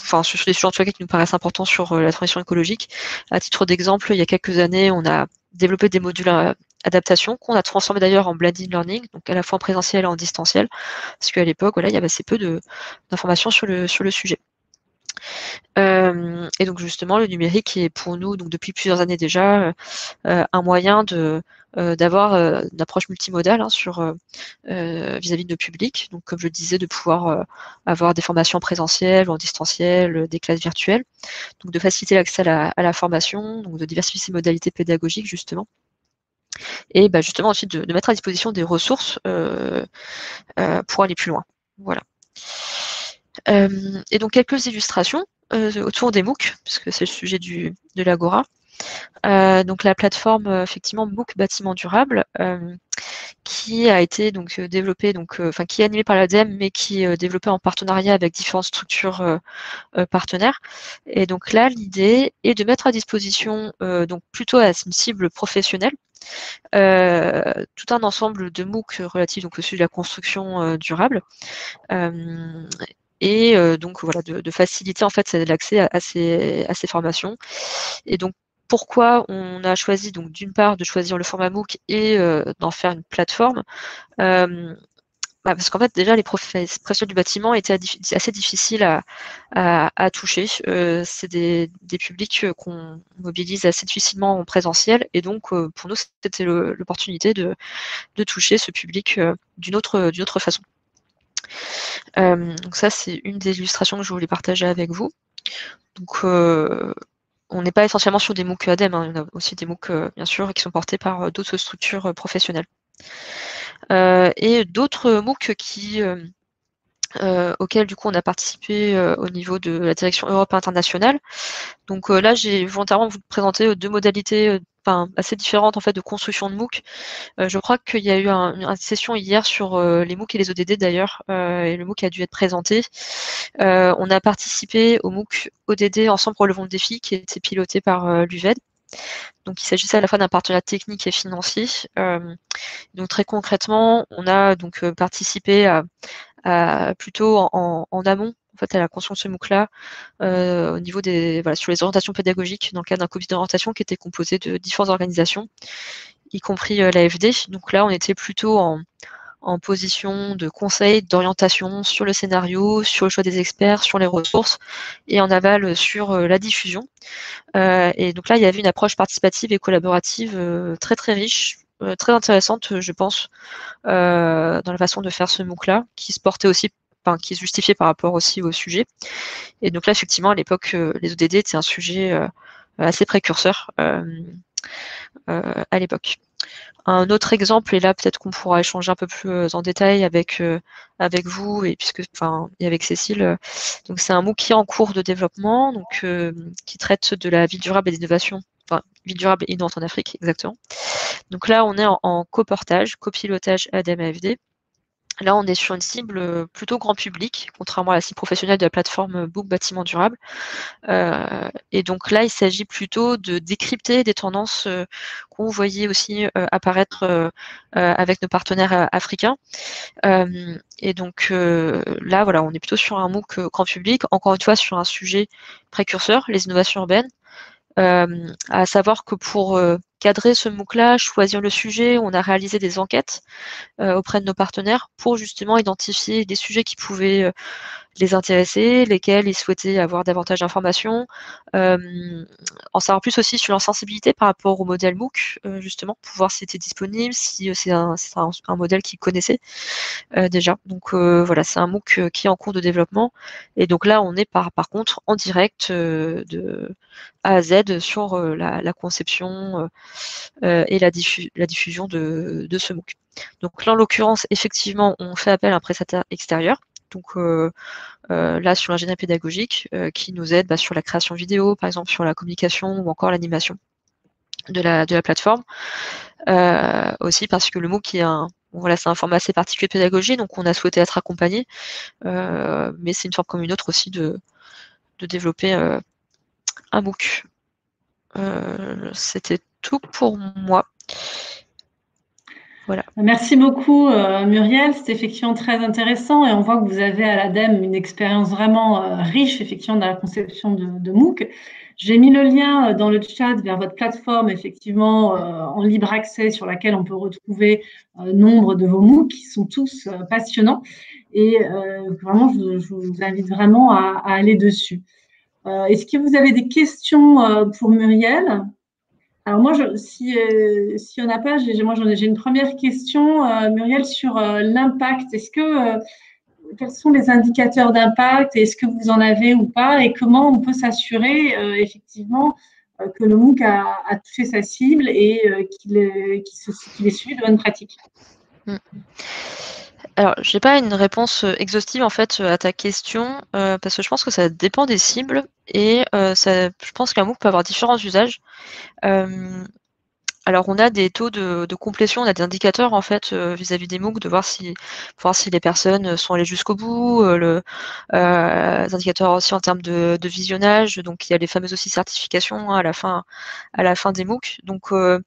enfin, sur des sujets qui nous paraissent importants sur euh, la transition écologique. À titre d'exemple, il y a quelques années, on a développé des modules à, adaptation qu'on a transformé d'ailleurs en blended learning, donc à la fois en présentiel et en distanciel, parce qu'à l'époque, voilà, il y avait assez peu d'informations sur le, sur le sujet. Euh, et donc justement, le numérique est pour nous, donc depuis plusieurs années déjà, euh, un moyen de euh, d'avoir euh, une approche multimodale hein, sur euh, vis-à-vis de nos publics. Donc comme je le disais, de pouvoir euh, avoir des formations présentielles ou en distanciel, des classes virtuelles, donc de faciliter l'accès à la, à la formation, donc de diversifier ses modalités pédagogiques justement. Et bah justement ensuite de, de mettre à disposition des ressources euh, euh, pour aller plus loin. Voilà. Euh, et donc quelques illustrations euh, autour des MOOC, puisque c'est le sujet du, de l'Agora. Euh, donc la plateforme effectivement MOOC Bâtiment Durable, euh, qui a été donc développée, donc, euh, enfin qui est animée par l'ADEME, mais qui est développée en partenariat avec différentes structures euh, euh, partenaires. Et donc là, l'idée est de mettre à disposition euh, donc plutôt à une cible professionnelle. Euh, tout un ensemble de MOOC relatifs donc, au sujet de la construction euh, durable euh, et euh, donc voilà de, de faciliter en fait l'accès à, à, ces, à ces formations. Et donc pourquoi on a choisi donc d'une part de choisir le format MOOC et euh, d'en faire une plateforme euh, bah, parce qu'en fait déjà les professionnels du bâtiment étaient assez difficiles à, à, à toucher. Euh, c'est des, des publics qu'on mobilise assez difficilement en présentiel et donc euh, pour nous c'était l'opportunité de, de toucher ce public euh, d'une autre, d'une autre façon. Euh, donc ça c'est une des illustrations que je voulais partager avec vous. Donc euh, on n'est pas essentiellement sur des MOOC ADEME, hein, on a aussi des MOOC euh, bien sûr qui sont portés par euh, d'autres structures euh, professionnelles. Euh, et d'autres MOOC qui, euh, euh, auxquels du coup on a participé euh, au niveau de la direction Europe internationale. Donc euh, là j'ai volontairement vous présenter deux modalités euh, enfin, assez différentes en fait de construction de MOOC. Euh, je crois qu'il y a eu un, une session hier sur euh, les MOOC et les O D D d'ailleurs, euh, et le MOOC a dû être présenté. Euh, on a participé au MOOC O D D Ensemble Relevons le Défi qui était piloté par euh, l'U V E D. Donc il s'agissait à la fois d'un partenariat technique et financier. Euh, donc très concrètement, on a donc participé à, à plutôt en, en, en amont en fait, à la construction de ce MOOC-là euh, au niveau des voilà, sur les orientations pédagogiques dans le cadre d'un comité d'orientation qui était composé de différentes organisations, y compris euh, l'A F D. Donc là, on était plutôt en, en position de conseil, d'orientation sur le scénario, sur le choix des experts, sur les ressources et en aval sur euh, la diffusion. Euh, et donc là, il y avait une approche participative et collaborative euh, très très riche, euh, très intéressante, je pense, euh, dans la façon de faire ce MOOC-là, qui se portait aussi, enfin, qui se justifiait par rapport aussi au sujet. Et donc là, effectivement, à l'époque, euh, les O D D étaient un sujet euh, assez précurseur euh, euh, à l'époque. Un autre exemple, et là peut-être qu'on pourra échanger un peu plus en détail avec, euh, avec vous et puisque enfin et avec Cécile. Euh, donc c'est un MOOC qui est en cours de développement, donc euh, qui traite de la ville durable et l'innovation, enfin ville durable et innovante en Afrique, exactement. Donc là on est en, en coportage, copilotage ADEME A F D. Là, on est sur une cible plutôt grand public, contrairement à la cible professionnelle de la plateforme MOOC Bâtiment Durable. Euh, et donc là, il s'agit plutôt de décrypter des tendances euh, qu'on voyait aussi euh, apparaître euh, euh, avec nos partenaires euh, africains. Euh, et donc euh, là, voilà, on est plutôt sur un MOOC grand public, encore une fois sur un sujet précurseur, les innovations urbaines. Euh, à savoir que pour euh, cadrer ce MOOC-là, choisir le sujet, on a réalisé des enquêtes euh, auprès de nos partenaires pour justement identifier des sujets qui pouvaient euh, les intéressés, lesquels ils souhaitaient avoir davantage d'informations, euh, en savoir plus aussi sur leur sensibilité par rapport au modèle MOOC, euh, justement, pour voir si c'était disponible, si euh, c'est un, un, un modèle qu'ils connaissaient euh, déjà. Donc euh, voilà, c'est un MOOC qui est en cours de développement. Et donc là, on est par, par contre en direct euh, de A à Z sur euh, la, la conception euh, et la, diffu la diffusion de, de ce MOOC. Donc là, en l'occurrence, effectivement, on fait appel à un prestataire extérieur. Donc euh, euh, là, sur l'ingénierie pédagogique, euh, qui nous aide bah, sur la création vidéo, par exemple, sur la communication ou encore l'animation de la, de la plateforme. Euh, aussi parce que le MOOC est un, voilà, c'est un format assez particulier de pédagogie, donc on a souhaité être accompagné, euh, mais c'est une forme comme une autre aussi de, de développer euh, un MOOC. Euh, C'était tout pour moi. Voilà. Merci beaucoup euh, Muriel, c'est effectivement très intéressant et on voit que vous avez à l'ADEME une expérience vraiment euh, riche effectivement dans la conception de, de MOOC. J'ai mis le lien euh, dans le chat vers votre plateforme effectivement euh, en libre accès sur laquelle on peut retrouver euh, nombre de vos MOOC qui sont tous euh, passionnants et euh, vraiment je, je vous invite vraiment à, à aller dessus. Euh, Est-ce que vous avez des questions euh, pour Muriel ? Alors moi, je, si euh, si on n'a pas, j'ai moi j'ai une première question, euh, Muriel, sur euh, l'impact. Est-ce que euh, quels sont les indicateurs d'impact? Est-ce que vous en avez ou pas? Et comment on peut s'assurer euh, effectivement euh, que le MOOC a, a touché sa cible et euh, qu'il est, qu'il est suivi de bonnes pratiques? Mmh. Alors, je n'ai pas une réponse exhaustive en fait à ta question, euh, parce que je pense que ça dépend des cibles et euh, ça, je pense qu'un MOOC peut avoir différents usages. Euh, alors, on a des taux de, de complétion, on a des indicateurs en fait vis-à-vis des MOOC, de voir si, voir si les personnes sont allées jusqu'au bout, euh, le, euh, les indicateurs aussi en termes de, de visionnage, donc il y a les fameuses aussi certifications hein, à la fin, à la fin des MOOC. Donc euh,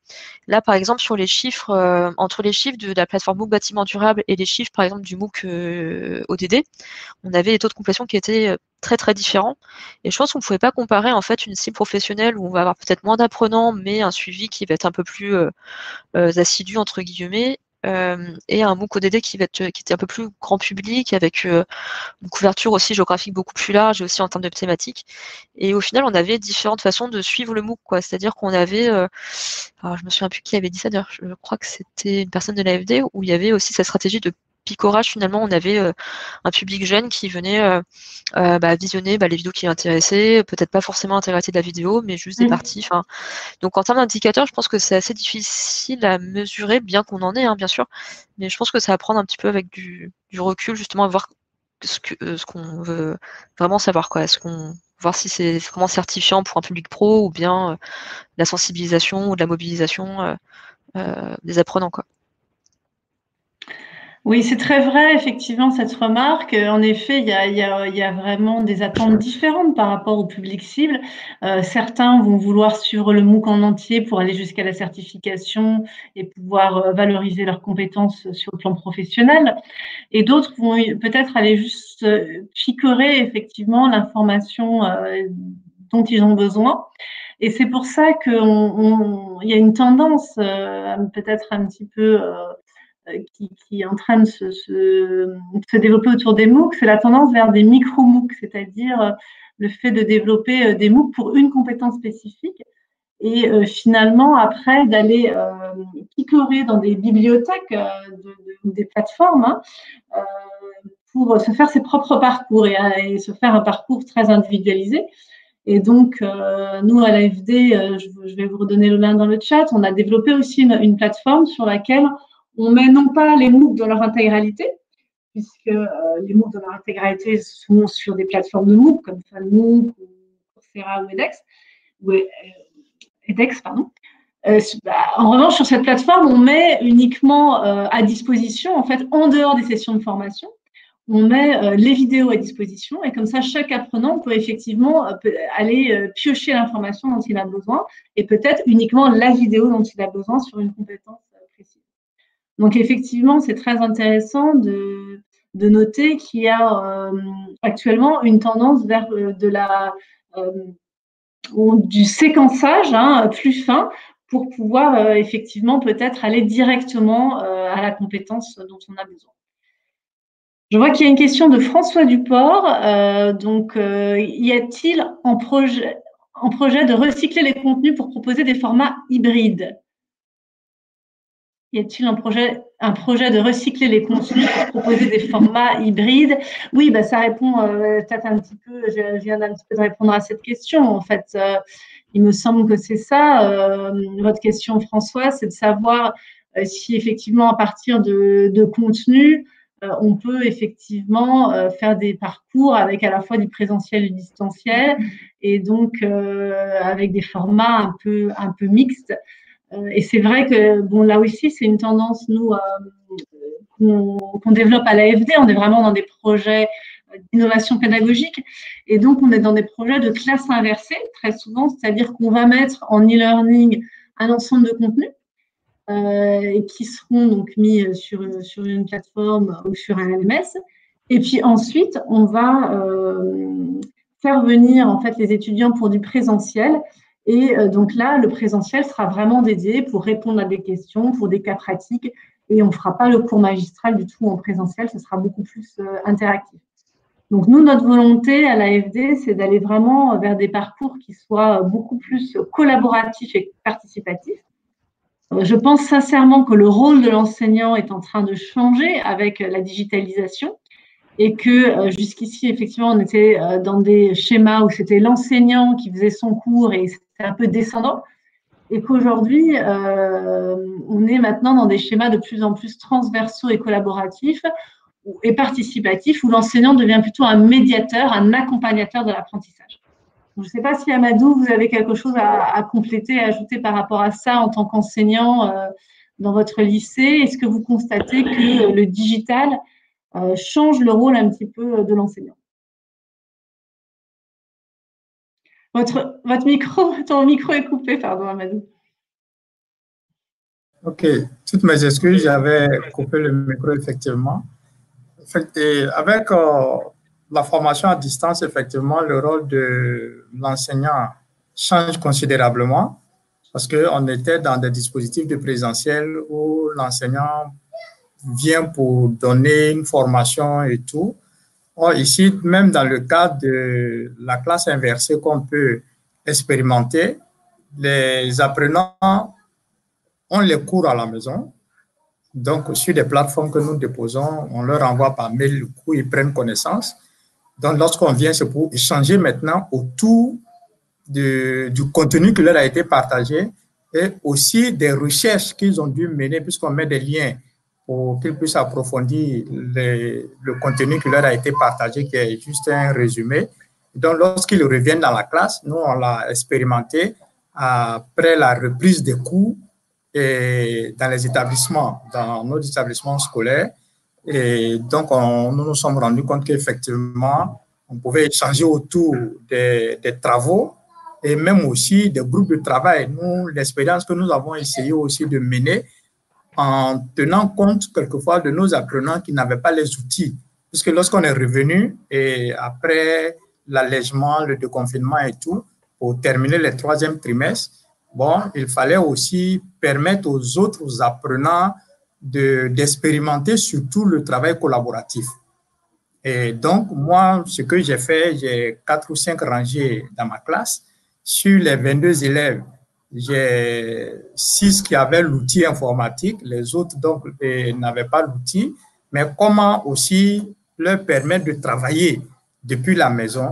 là, par exemple, sur les chiffres, euh, entre les chiffres de, de la plateforme MOOC Bâtiment Durable et les chiffres, par exemple, du MOOC euh, O D D, on avait des taux de complétion qui étaient très très différents. Et je pense qu'on ne pouvait pas comparer en fait une cible professionnelle où on va avoir peut-être moins d'apprenants, mais un suivi qui va être un peu plus euh, euh, assidu entre guillemets, euh, et un MOOC O D D qui va être qui était un peu plus grand public, avec euh, une couverture aussi géographique beaucoup plus large, aussi en termes de thématiques. Et au final, on avait différentes façons de suivre le MOOC, quoi. C'est-à-dire qu'on avait, euh, alors je me souviens plus qui avait dit ça d'ailleurs, je crois que c'était une personne de l'A F D, où il y avait aussi sa stratégie de picorage. Finalement, on avait euh, un public jeune qui venait euh, euh, bah, visionner bah, les vidéos qui l'intéressaient, peut-être pas forcément intégralité de la vidéo, mais juste des mmh. parties. Fin. Donc, en termes d'indicateurs, je pense que c'est assez difficile à mesurer, bien qu'on en ait, hein, bien sûr, mais je pense que ça va prendre un petit peu avec du, du recul, justement, à voir ce qu'on euh, ce qu'on veut vraiment savoir, quoi. Est-ce qu'on voir si c'est vraiment certifiant pour un public pro ou bien euh, la sensibilisation ou de la mobilisation euh, euh, des apprenants, quoi. Oui, c'est très vrai, effectivement, cette remarque. En effet, il y a, il y a, il y a vraiment des attentes différentes par rapport au public cible. Euh, certains vont vouloir suivre le MOOC en entier pour aller jusqu'à la certification et pouvoir valoriser leurs compétences sur le plan professionnel. Et d'autres vont peut-être aller juste picorer, effectivement, l'information euh, dont ils ont besoin. Et c'est pour ça qu'il y a une tendance euh, peut-être un petit peu… Euh, Qui, qui est en train de se, se, de se développer autour des MOOC, c'est la tendance vers des micro-MOOC, c'est-à-dire le fait de développer des MOOC pour une compétence spécifique et euh, finalement, après, d'aller euh, picorer dans des bibliothèques, euh, de, de, des plateformes, hein, euh, pour se faire ses propres parcours et, et se faire un parcours très individualisé. Et donc, euh, nous, à l'A F D, euh, je, je vais vous redonner le lien dans le chat, on a développé aussi une, une plateforme sur laquelle on met non pas les MOOC dans leur intégralité, puisque euh, les MOOC dans leur intégralité sont sur des plateformes de MOOC, comme FunMOOC, ou Coursera ou edX, ou edX pardon. Euh, bah, en revanche, sur cette plateforme, on met uniquement euh, à disposition, en fait, en dehors des sessions de formation, on met euh, les vidéos à disposition, et comme ça, chaque apprenant peut effectivement euh, peut aller euh, piocher l'information dont il a besoin, et peut-être uniquement la vidéo dont il a besoin sur une compétence. Donc, effectivement, c'est très intéressant de, de noter qu'il y a euh, actuellement une tendance vers euh, de la, euh, du séquençage hein, plus fin pour pouvoir euh, effectivement peut-être aller directement euh, à la compétence dont on a besoin. Je vois qu'il y a une question de François Dupont. Euh, donc, euh, y a-t-il en projet, en projet de recycler les contenus pour proposer des formats hybrides? Y a-t-il un projet, un projet de recycler les contenus pour proposer des formats hybrides? Oui, bah, ça répond euh, peut-être un petit peu, je, je viens un petit peu de répondre à cette question. En fait, euh, il me semble que c'est ça. Euh, votre question, François, c'est de savoir euh, si effectivement, à partir de, de contenus, euh, on peut effectivement euh, faire des parcours avec à la fois du présentiel et du distanciel, et donc euh, avec des formats un peu, un peu mixtes. Et c'est vrai que, bon, là aussi, c'est une tendance, nous, euh, qu'on qu'on développe à l'A F D. On est vraiment dans des projets d'innovation pédagogique. Et donc, on est dans des projets de classe inversée, très souvent. C'est-à-dire qu'on va mettre en e-learning un ensemble de contenus euh, qui seront donc mis sur, sur une plateforme ou sur un L M S. Et puis ensuite, on va euh, faire venir, en fait, les étudiants pour du présentiel. Et donc là, le présentiel sera vraiment dédié pour répondre à des questions, pour des cas pratiques. Et on ne fera pas le cours magistral du tout en présentiel, ce sera beaucoup plus interactif. Donc nous, notre volonté à l'A F D, c'est d'aller vraiment vers des parcours qui soient beaucoup plus collaboratifs et participatifs. Je pense sincèrement que le rôle de l'enseignant est en train de changer avec la digitalisation. Et que jusqu'ici, effectivement, on était dans des schémas où c'était l'enseignant qui faisait son cours et c'était un peu descendant. Et qu'aujourd'hui, euh, on est maintenant dans des schémas de plus en plus transversaux et collaboratifs et participatifs où l'enseignant devient plutôt un médiateur, un accompagnateur de l'apprentissage. Je ne sais pas si, Amadou, vous avez quelque chose à, à compléter, à ajouter par rapport à ça en tant qu'enseignant euh, dans votre lycée. Est-ce que vous constatez que le digital Euh, change le rôle un petit peu de l'enseignant? Votre, votre micro, ton micro est coupé, pardon, Amadou. Ok, toutes mes excuses, j'avais coupé le micro, effectivement. Et avec euh, la formation à distance, effectivement, le rôle de l'enseignant change considérablement parce qu'on était dans des dispositifs de présentiel où l'enseignant vient pour donner une formation et tout. Or, ici, même dans le cadre de la classe inversée qu'on peut expérimenter, les apprenants ont les cours à la maison. Donc, sur des plateformes que nous déposons, on leur envoie par mail le cours, ils prennent connaissance. Donc, lorsqu'on vient, c'est pour échanger maintenant autour de, du contenu qui leur a été partagé et aussi des recherches qu'ils ont dû mener puisqu'on met des liens pour qu'ils puissent approfondir les, le contenu qui leur a été partagé, qui est juste un résumé. Donc, lorsqu'ils reviennent dans la classe, nous, on l'a expérimenté après la reprise des cours et dans les établissements, dans nos établissements scolaires. Et donc, on, nous nous sommes rendus compte qu'effectivement, on pouvait échanger autour des, des travaux et même aussi des groupes de travail. Nous, l'expérience que nous avons essayé aussi de mener, en tenant compte quelquefois de nos apprenants qui n'avaient pas les outils. Puisque lorsqu'on est revenu, et après l'allègement, le déconfinement et tout, pour terminer le troisième trimestre, bon, il fallait aussi permettre aux autres apprenants de, d'expérimenter surtout le travail collaboratif. Et donc, moi, ce que j'ai fait, j'ai quatre ou cinq rangées dans ma classe. Sur les vingt-deux élèves, j'ai six qui avaient l'outil informatique, les autres donc n'avaient pas l'outil, mais comment aussi leur permettre de travailler depuis la maison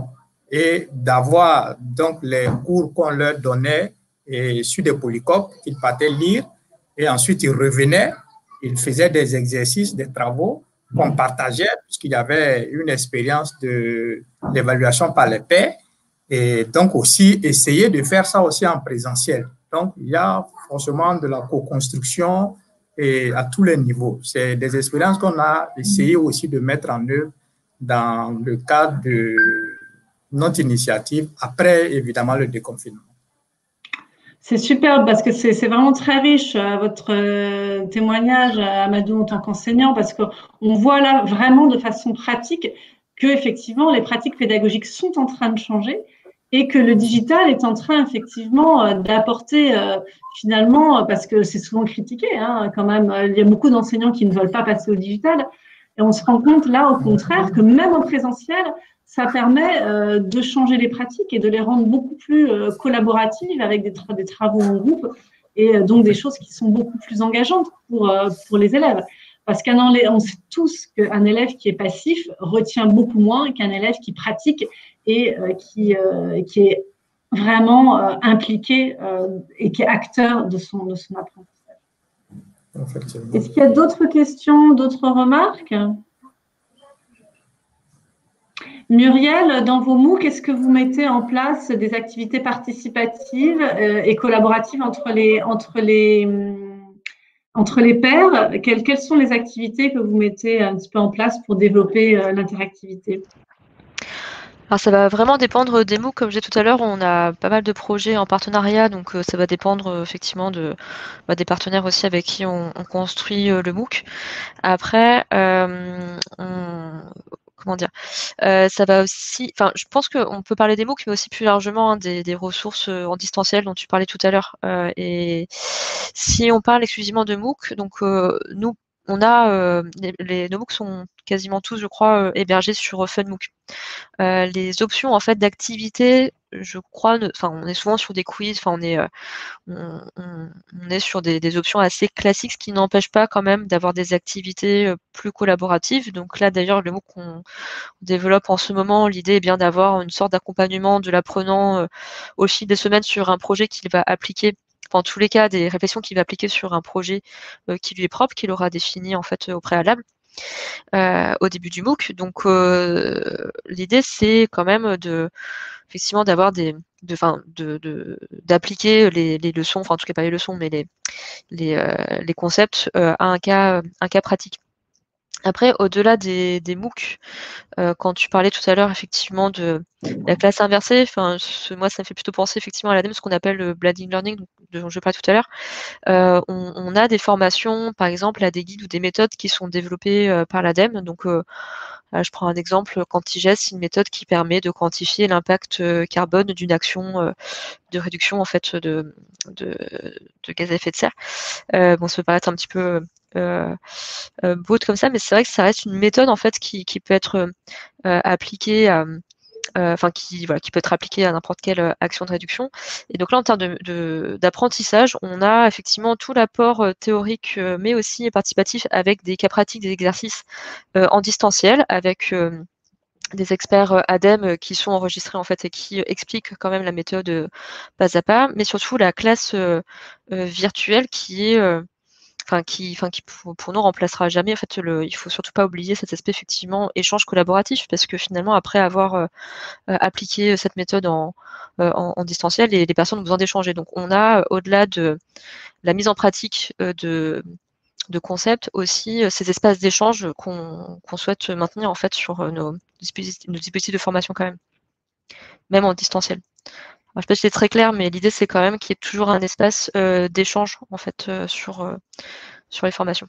et d'avoir donc les cours qu'on leur donnait et sur des polycopies, ils partaient lire et ensuite ils revenaient, ils faisaient des exercices, des travaux qu'on partageait puisqu'il y avait une expérience de l'évaluation par les pairs. Et donc aussi, essayer de faire ça aussi en présentiel. Donc, il y a forcément de la co-construction et à tous les niveaux. C'est des expériences qu'on a essayé aussi de mettre en œuvre dans le cadre de notre initiative, après évidemment le déconfinement. C'est superbe parce que c'est vraiment très riche votre témoignage, Amadou, en tant qu'enseignant, parce qu'on voit là vraiment de façon pratique que effectivement les pratiques pédagogiques sont en train de changer. Et que le digital est en train effectivement d'apporter euh, finalement, parce que c'est souvent critiqué, hein, quand même, il y a beaucoup d'enseignants qui ne veulent pas passer au digital, Et on se rend compte là, au contraire, que même en présentiel, ça permet euh, de changer les pratiques et de les rendre beaucoup plus euh, collaboratives avec des, tra des travaux en groupe et euh, donc des choses qui sont beaucoup plus engageantes pour, euh, pour les élèves. Parce qu'on sait tous qu'un élève qui est passif retient beaucoup moins qu'un élève qui pratique et euh, qui, euh, qui est vraiment euh, impliqué euh, et qui est acteur de son, de son apprentissage. Est-ce qu'il y a d'autres questions, d'autres remarques? Muriel, dans vos MOOC, est-ce que vous mettez en place des activités participatives et collaboratives entre les, entre les, entre les pairs? Quelles, quelles sont les activités que vous mettez un petit peu en place pour développer l'interactivité? Alors ça va vraiment dépendre des MOOC, comme j'ai tout à l'heure, on a pas mal de projets en partenariat, donc euh, ça va dépendre euh, effectivement de, bah, des partenaires aussi avec qui on, on construit euh, le MOOC. Après, euh, on, comment dire, euh, ça va aussi, enfin je pense qu'on peut parler des MOOC, mais aussi plus largement hein, des, des ressources euh, en distanciel dont tu parlais tout à l'heure. Euh, et si on parle exclusivement de MOOC, donc euh, nous, on a, euh, les, les, nos MOOC sont quasiment tous, je crois, euh, hébergés sur euh, FunMOOC. Euh, les options en fait d'activité, je crois, enfin, on est souvent sur des quiz, enfin, on est, euh, on, on, on est sur des, des options assez classiques, ce qui n'empêche pas quand même d'avoir des activités euh, plus collaboratives. Donc là, d'ailleurs, le MOOC qu'on développe en ce moment, l'idée est bien d'avoir une sorte d'accompagnement de l'apprenant euh, au fil des semaines sur un projet qu'il va appliquer. Enfin, en tous les cas, des réflexions qu'il va appliquer sur un projet euh, qui lui est propre, qu'il aura défini en fait au préalable, euh, au début du MOOC. Donc, euh, l'idée, c'est quand même de, effectivement, d'avoir des, de, enfin, de, de, d'appliquer les, les leçons, enfin, en tout cas pas les leçons, mais les, les, euh, les concepts euh, à un cas, un cas pratique. Après, au-delà des, des MOOC, euh, quand tu parlais tout à l'heure effectivement de la classe inversée, enfin, ce, moi ça me fait plutôt penser effectivement à l'ADEME, ce qu'on appelle le blended learning, dont je parlais tout à l'heure. Euh, on, on a des formations, par exemple, à des guides ou des méthodes qui sont développées euh, par l'ADEME. Donc, euh, là, je prends un exemple, Quantiges, c'est une méthode qui permet de quantifier l'impact carbone d'une action euh, de réduction en fait de, de, de gaz à effet de serre. Euh, bon, ça peut paraître un petit peu Euh, euh, brut comme ça, mais c'est vrai que ça reste une méthode en fait qui, qui peut être euh, appliquée à, euh, enfin qui, voilà, qui peut être appliquée à n'importe quelle action de réduction. Et donc là, en termes d'apprentissage, on a effectivement tout l'apport euh, théorique, euh, mais aussi participatif avec des cas pratiques, des exercices euh, en distanciel, avec euh, des experts ADEME qui sont enregistrés en fait et qui expliquent quand même la méthode pas à pas, mais surtout la classe euh, euh, virtuelle qui est euh, Enfin, qui, enfin, qui pour, pour nous remplacera jamais. En fait, le, il ne faut surtout pas oublier cet aspect effectivement échange collaboratif, parce que finalement, après avoir euh, appliqué cette méthode en, en, en distanciel, les, les personnes ont besoin d'échanger. Donc, on a, au-delà de la mise en pratique de, de concepts, aussi ces espaces d'échange qu'on qu'on souhaite maintenir en fait sur nos dispositifs de formation quand même, même en distanciel. Alors, je ne sais pas si c'est très clair, mais l'idée, c'est quand même qu'il y ait toujours un espace euh, d'échange en fait, euh, sur, euh, sur les formations.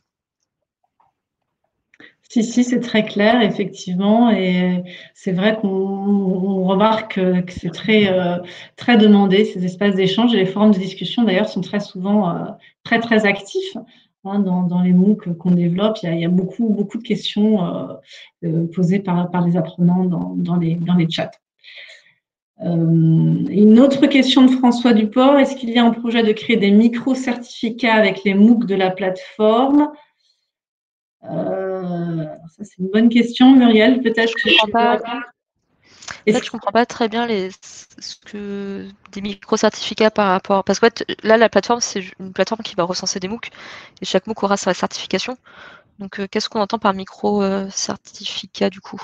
Si, si, c'est très clair, effectivement. Et c'est vrai qu'on remarque que c'est très, euh, très demandé, ces espaces d'échange. Et les forums de discussion, d'ailleurs, sont très souvent euh, très, très actifs. Hein, dans, dans les MOOC qu'on développe, il y a, il y a beaucoup, beaucoup de questions euh, posées par, par les apprenants dans, dans, les, dans les chats. Euh, une autre question de François Dupont, est-ce qu'il y a un projet de créer des micro-certificats avec les MOOC de la plateforme? euh, Ça, c'est une bonne question, Muriel, peut-être que je ne comprends pas. En fait, je comprends pas très bien les ce que des micro-certificats par rapport. Parce que en fait, là, la plateforme, c'est une plateforme qui va recenser des MOOC et chaque MOOC aura sa certification. Donc, euh, qu'est-ce qu'on entend par micro-certificat du coup?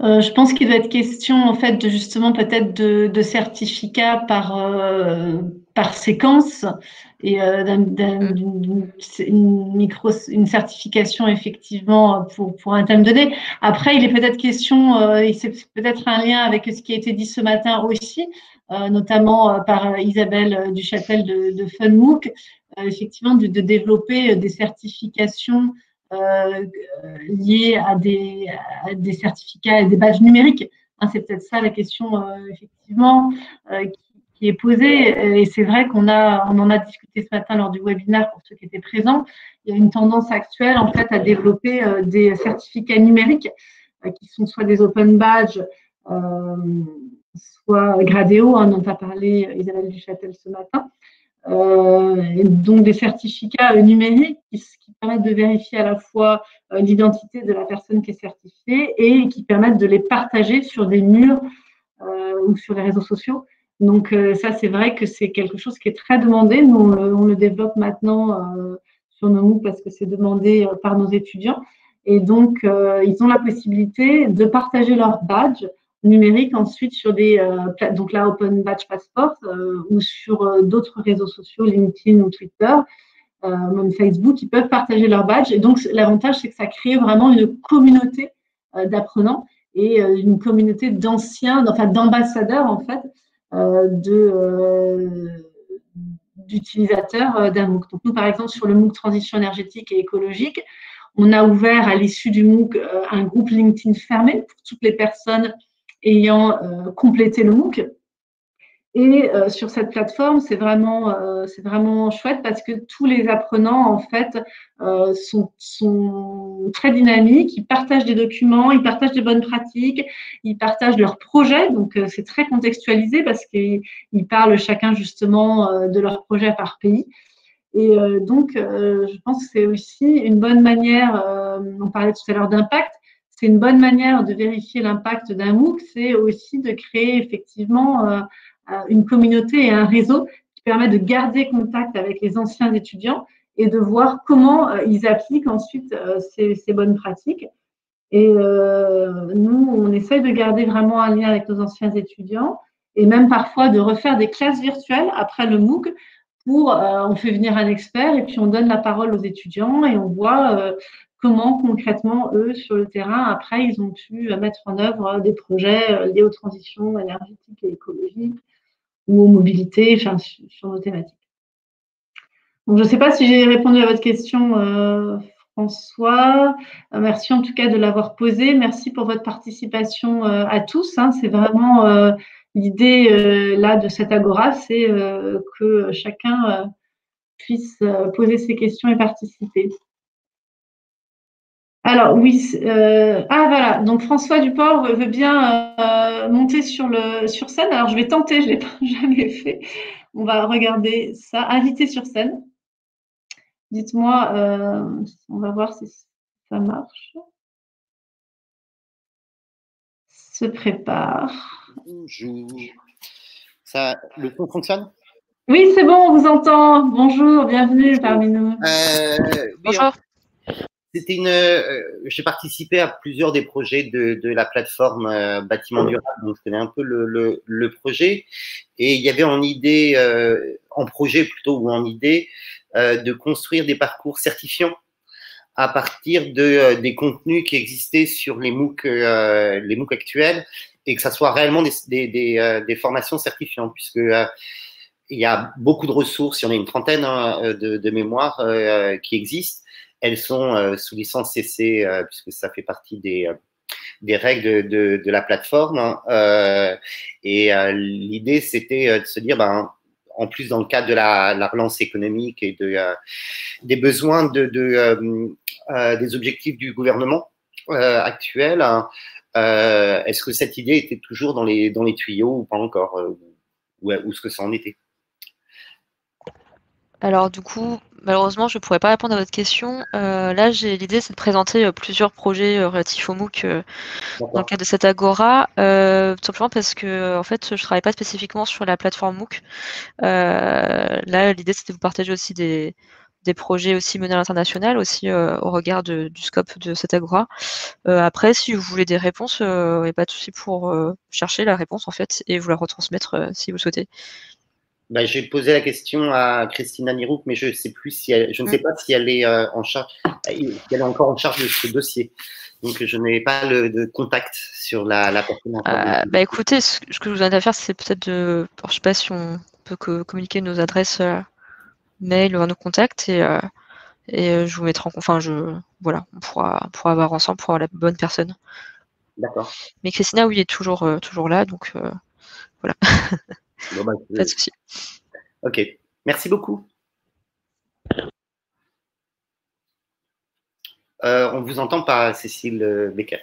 Euh, je pense qu'il doit être question en fait de justement peut-être de, de certificats par euh, par séquence et euh, d'une un, une micro une certification effectivement pour pour un thème donné. Après, il est peut-être question euh, et c'est peut-être un lien avec ce qui a été dit ce matin aussi, euh, notamment euh, par Isabelle Duchâtel de, de FunMOOC, euh, effectivement de, de développer des certifications Euh, liés à des, à des certificats et des badges numériques. Hein, c'est peut-être ça la question, euh, effectivement, euh, qui, qui est posée. Et c'est vrai qu'on a, on en a discuté ce matin lors du webinaire pour ceux qui étaient présents. Il y a une tendance actuelle en fait à développer euh, des certificats numériques euh, qui sont soit des open badges, euh, soit Gradéo, hein, dont a parlé Isabelle Duchâtel ce matin. Euh, et donc des certificats euh, numériques qui, qui permettent de vérifier à la fois euh, l'identité de la personne qui est certifiée et qui permettent de les partager sur des murs euh, ou sur les réseaux sociaux. Donc euh, ça, c'est vrai que c'est quelque chose qui est très demandé. Nous, on le, on le développe maintenant euh, sur nos MOOC parce que c'est demandé euh, par nos étudiants. Et donc, euh, ils ont la possibilité de partager leur badge numérique ensuite sur des euh, donc là Open Badge Passport euh, ou sur euh, d'autres réseaux sociaux, LinkedIn ou Twitter, euh, même Facebook, ils peuvent partager leur badge. Et donc l'avantage, c'est que ça crée vraiment une communauté euh, d'apprenants et euh, une communauté d'anciens, enfin d'ambassadeurs en fait, euh, de euh, d'utilisateurs euh, d'un MOOC. Donc nous, par exemple, sur le MOOC Transition énergétique et écologique, on a ouvert à l'issue du MOOC euh, un groupe LinkedIn fermé pour toutes les personnes ayant euh, complété le MOOC. Et euh, sur cette plateforme, c'est vraiment, euh, c'est vraiment chouette parce que tous les apprenants, en fait, euh, sont, sont très dynamiques. Ils partagent des documents, ils partagent des bonnes pratiques, ils partagent leurs projets. Donc, euh, c'est très contextualisé parce qu'ils parlent chacun, justement, euh, de leurs projets par pays. Et euh, donc, euh, je pense que c'est aussi une bonne manière, euh, on parlait tout à l'heure d'impact. C'est une bonne manière de vérifier l'impact d'un MOOC, c'est aussi de créer effectivement une communauté et un réseau qui permet de garder contact avec les anciens étudiants et de voir comment ils appliquent ensuite ces, ces bonnes pratiques. Et euh, nous, on essaye de garder vraiment un lien avec nos anciens étudiants et même parfois de refaire des classes virtuelles après le MOOC. Pour, euh, on fait venir un expert et puis on donne la parole aux étudiants et on voit euh, comment concrètement, eux, sur le terrain, après, ils ont pu mettre en œuvre des projets liés aux transitions énergétiques et écologiques ou aux mobilités, enfin, sur nos thématiques. Donc, je ne sais pas si j'ai répondu à votre question, euh, François. Merci en tout cas de l'avoir posée. Merci pour votre participation euh, à tous. Hein. C'est vraiment euh, l'idée euh, là de cette agora, c'est euh, que chacun euh, puisse euh, poser ses questions et participer. Alors, oui, euh, ah voilà, donc François Dupont veut bien euh, monter sur, le, sur scène. Alors, je vais tenter, je ne l'ai pas jamais fait. On va regarder ça, invité sur scène. Dites-moi, euh, on va voir si ça marche. Se prépare. Bonjour. Ça, le son fonctionne? Oui, c'est bon, on vous entend. Bonjour, bienvenue parmi nous. Euh, Bonjour. C'était une. Euh, J'ai participé à plusieurs des projets de, de la plateforme euh, Bâtiment Durable, donc je connais un peu le, le, le projet. Et il y avait en idée, euh, en projet plutôt ou en idée, euh, de construire des parcours certifiants à partir de euh, des contenus qui existaient sur les MOOC, euh, les MOOC actuels, et que ça soit réellement des des, des, euh, des formations certifiantes, puisque euh, il y a beaucoup de ressources, il y en a une trentaine hein, de, de mémoires euh, qui existent. Elles sont euh, sous licence C C, euh, puisque ça fait partie des, euh, des règles de, de, de la plateforme. Hein, euh, et euh, l'idée, c'était euh, de se dire, ben, en plus, dans le cadre de la, la relance économique et de, euh, des besoins de, de, euh, euh, des objectifs du gouvernement euh, actuel, hein, euh, est-ce que cette idée était toujours dans les, dans les tuyaux ou pas encore, euh, ou, ou ce que ça en était? Alors du coup, malheureusement, je ne pourrais pas répondre à votre question. Euh, là, j'ai l'idée, c'est de présenter euh, plusieurs projets euh, relatifs au MOOC euh, dans le cadre de cette Agora, euh, tout simplement parce que en fait, je ne travaille pas spécifiquement sur la plateforme MOOC. Euh, là, l'idée, c'était de vous partager aussi des, des projets aussi menés à l'international, aussi euh, au regard de, du scope de cette Agora. Euh, après, si vous voulez des réponses, il euh, n'y a pas de souci pour euh, chercher la réponse en fait et vous la retransmettre euh, si vous souhaitez. Ben, j'ai posé la question à Christine Amirouk, mais je, sais plus si elle, je ne sais pas si elle est, euh, en charge, si elle est encore en charge de ce dossier. Donc, je n'ai pas le, de contact sur la, la personne en charge. Euh, bah, écoutez, ce que je vous invite à faire, c'est peut-être de… Alors, je ne sais pas si on peut que communiquer nos adresses euh, mail ou nos contacts et, euh, et je vous mettrai en… Enfin, je, voilà, on pourra, on pourra avoir ensemble pour avoir la bonne personne. D'accord. Mais Christina, oui, est toujours, euh, toujours là, donc euh, voilà. Bon, bah, pas de souci. Ok, merci beaucoup. Euh, on vous entend pas, Cécile Bekkers.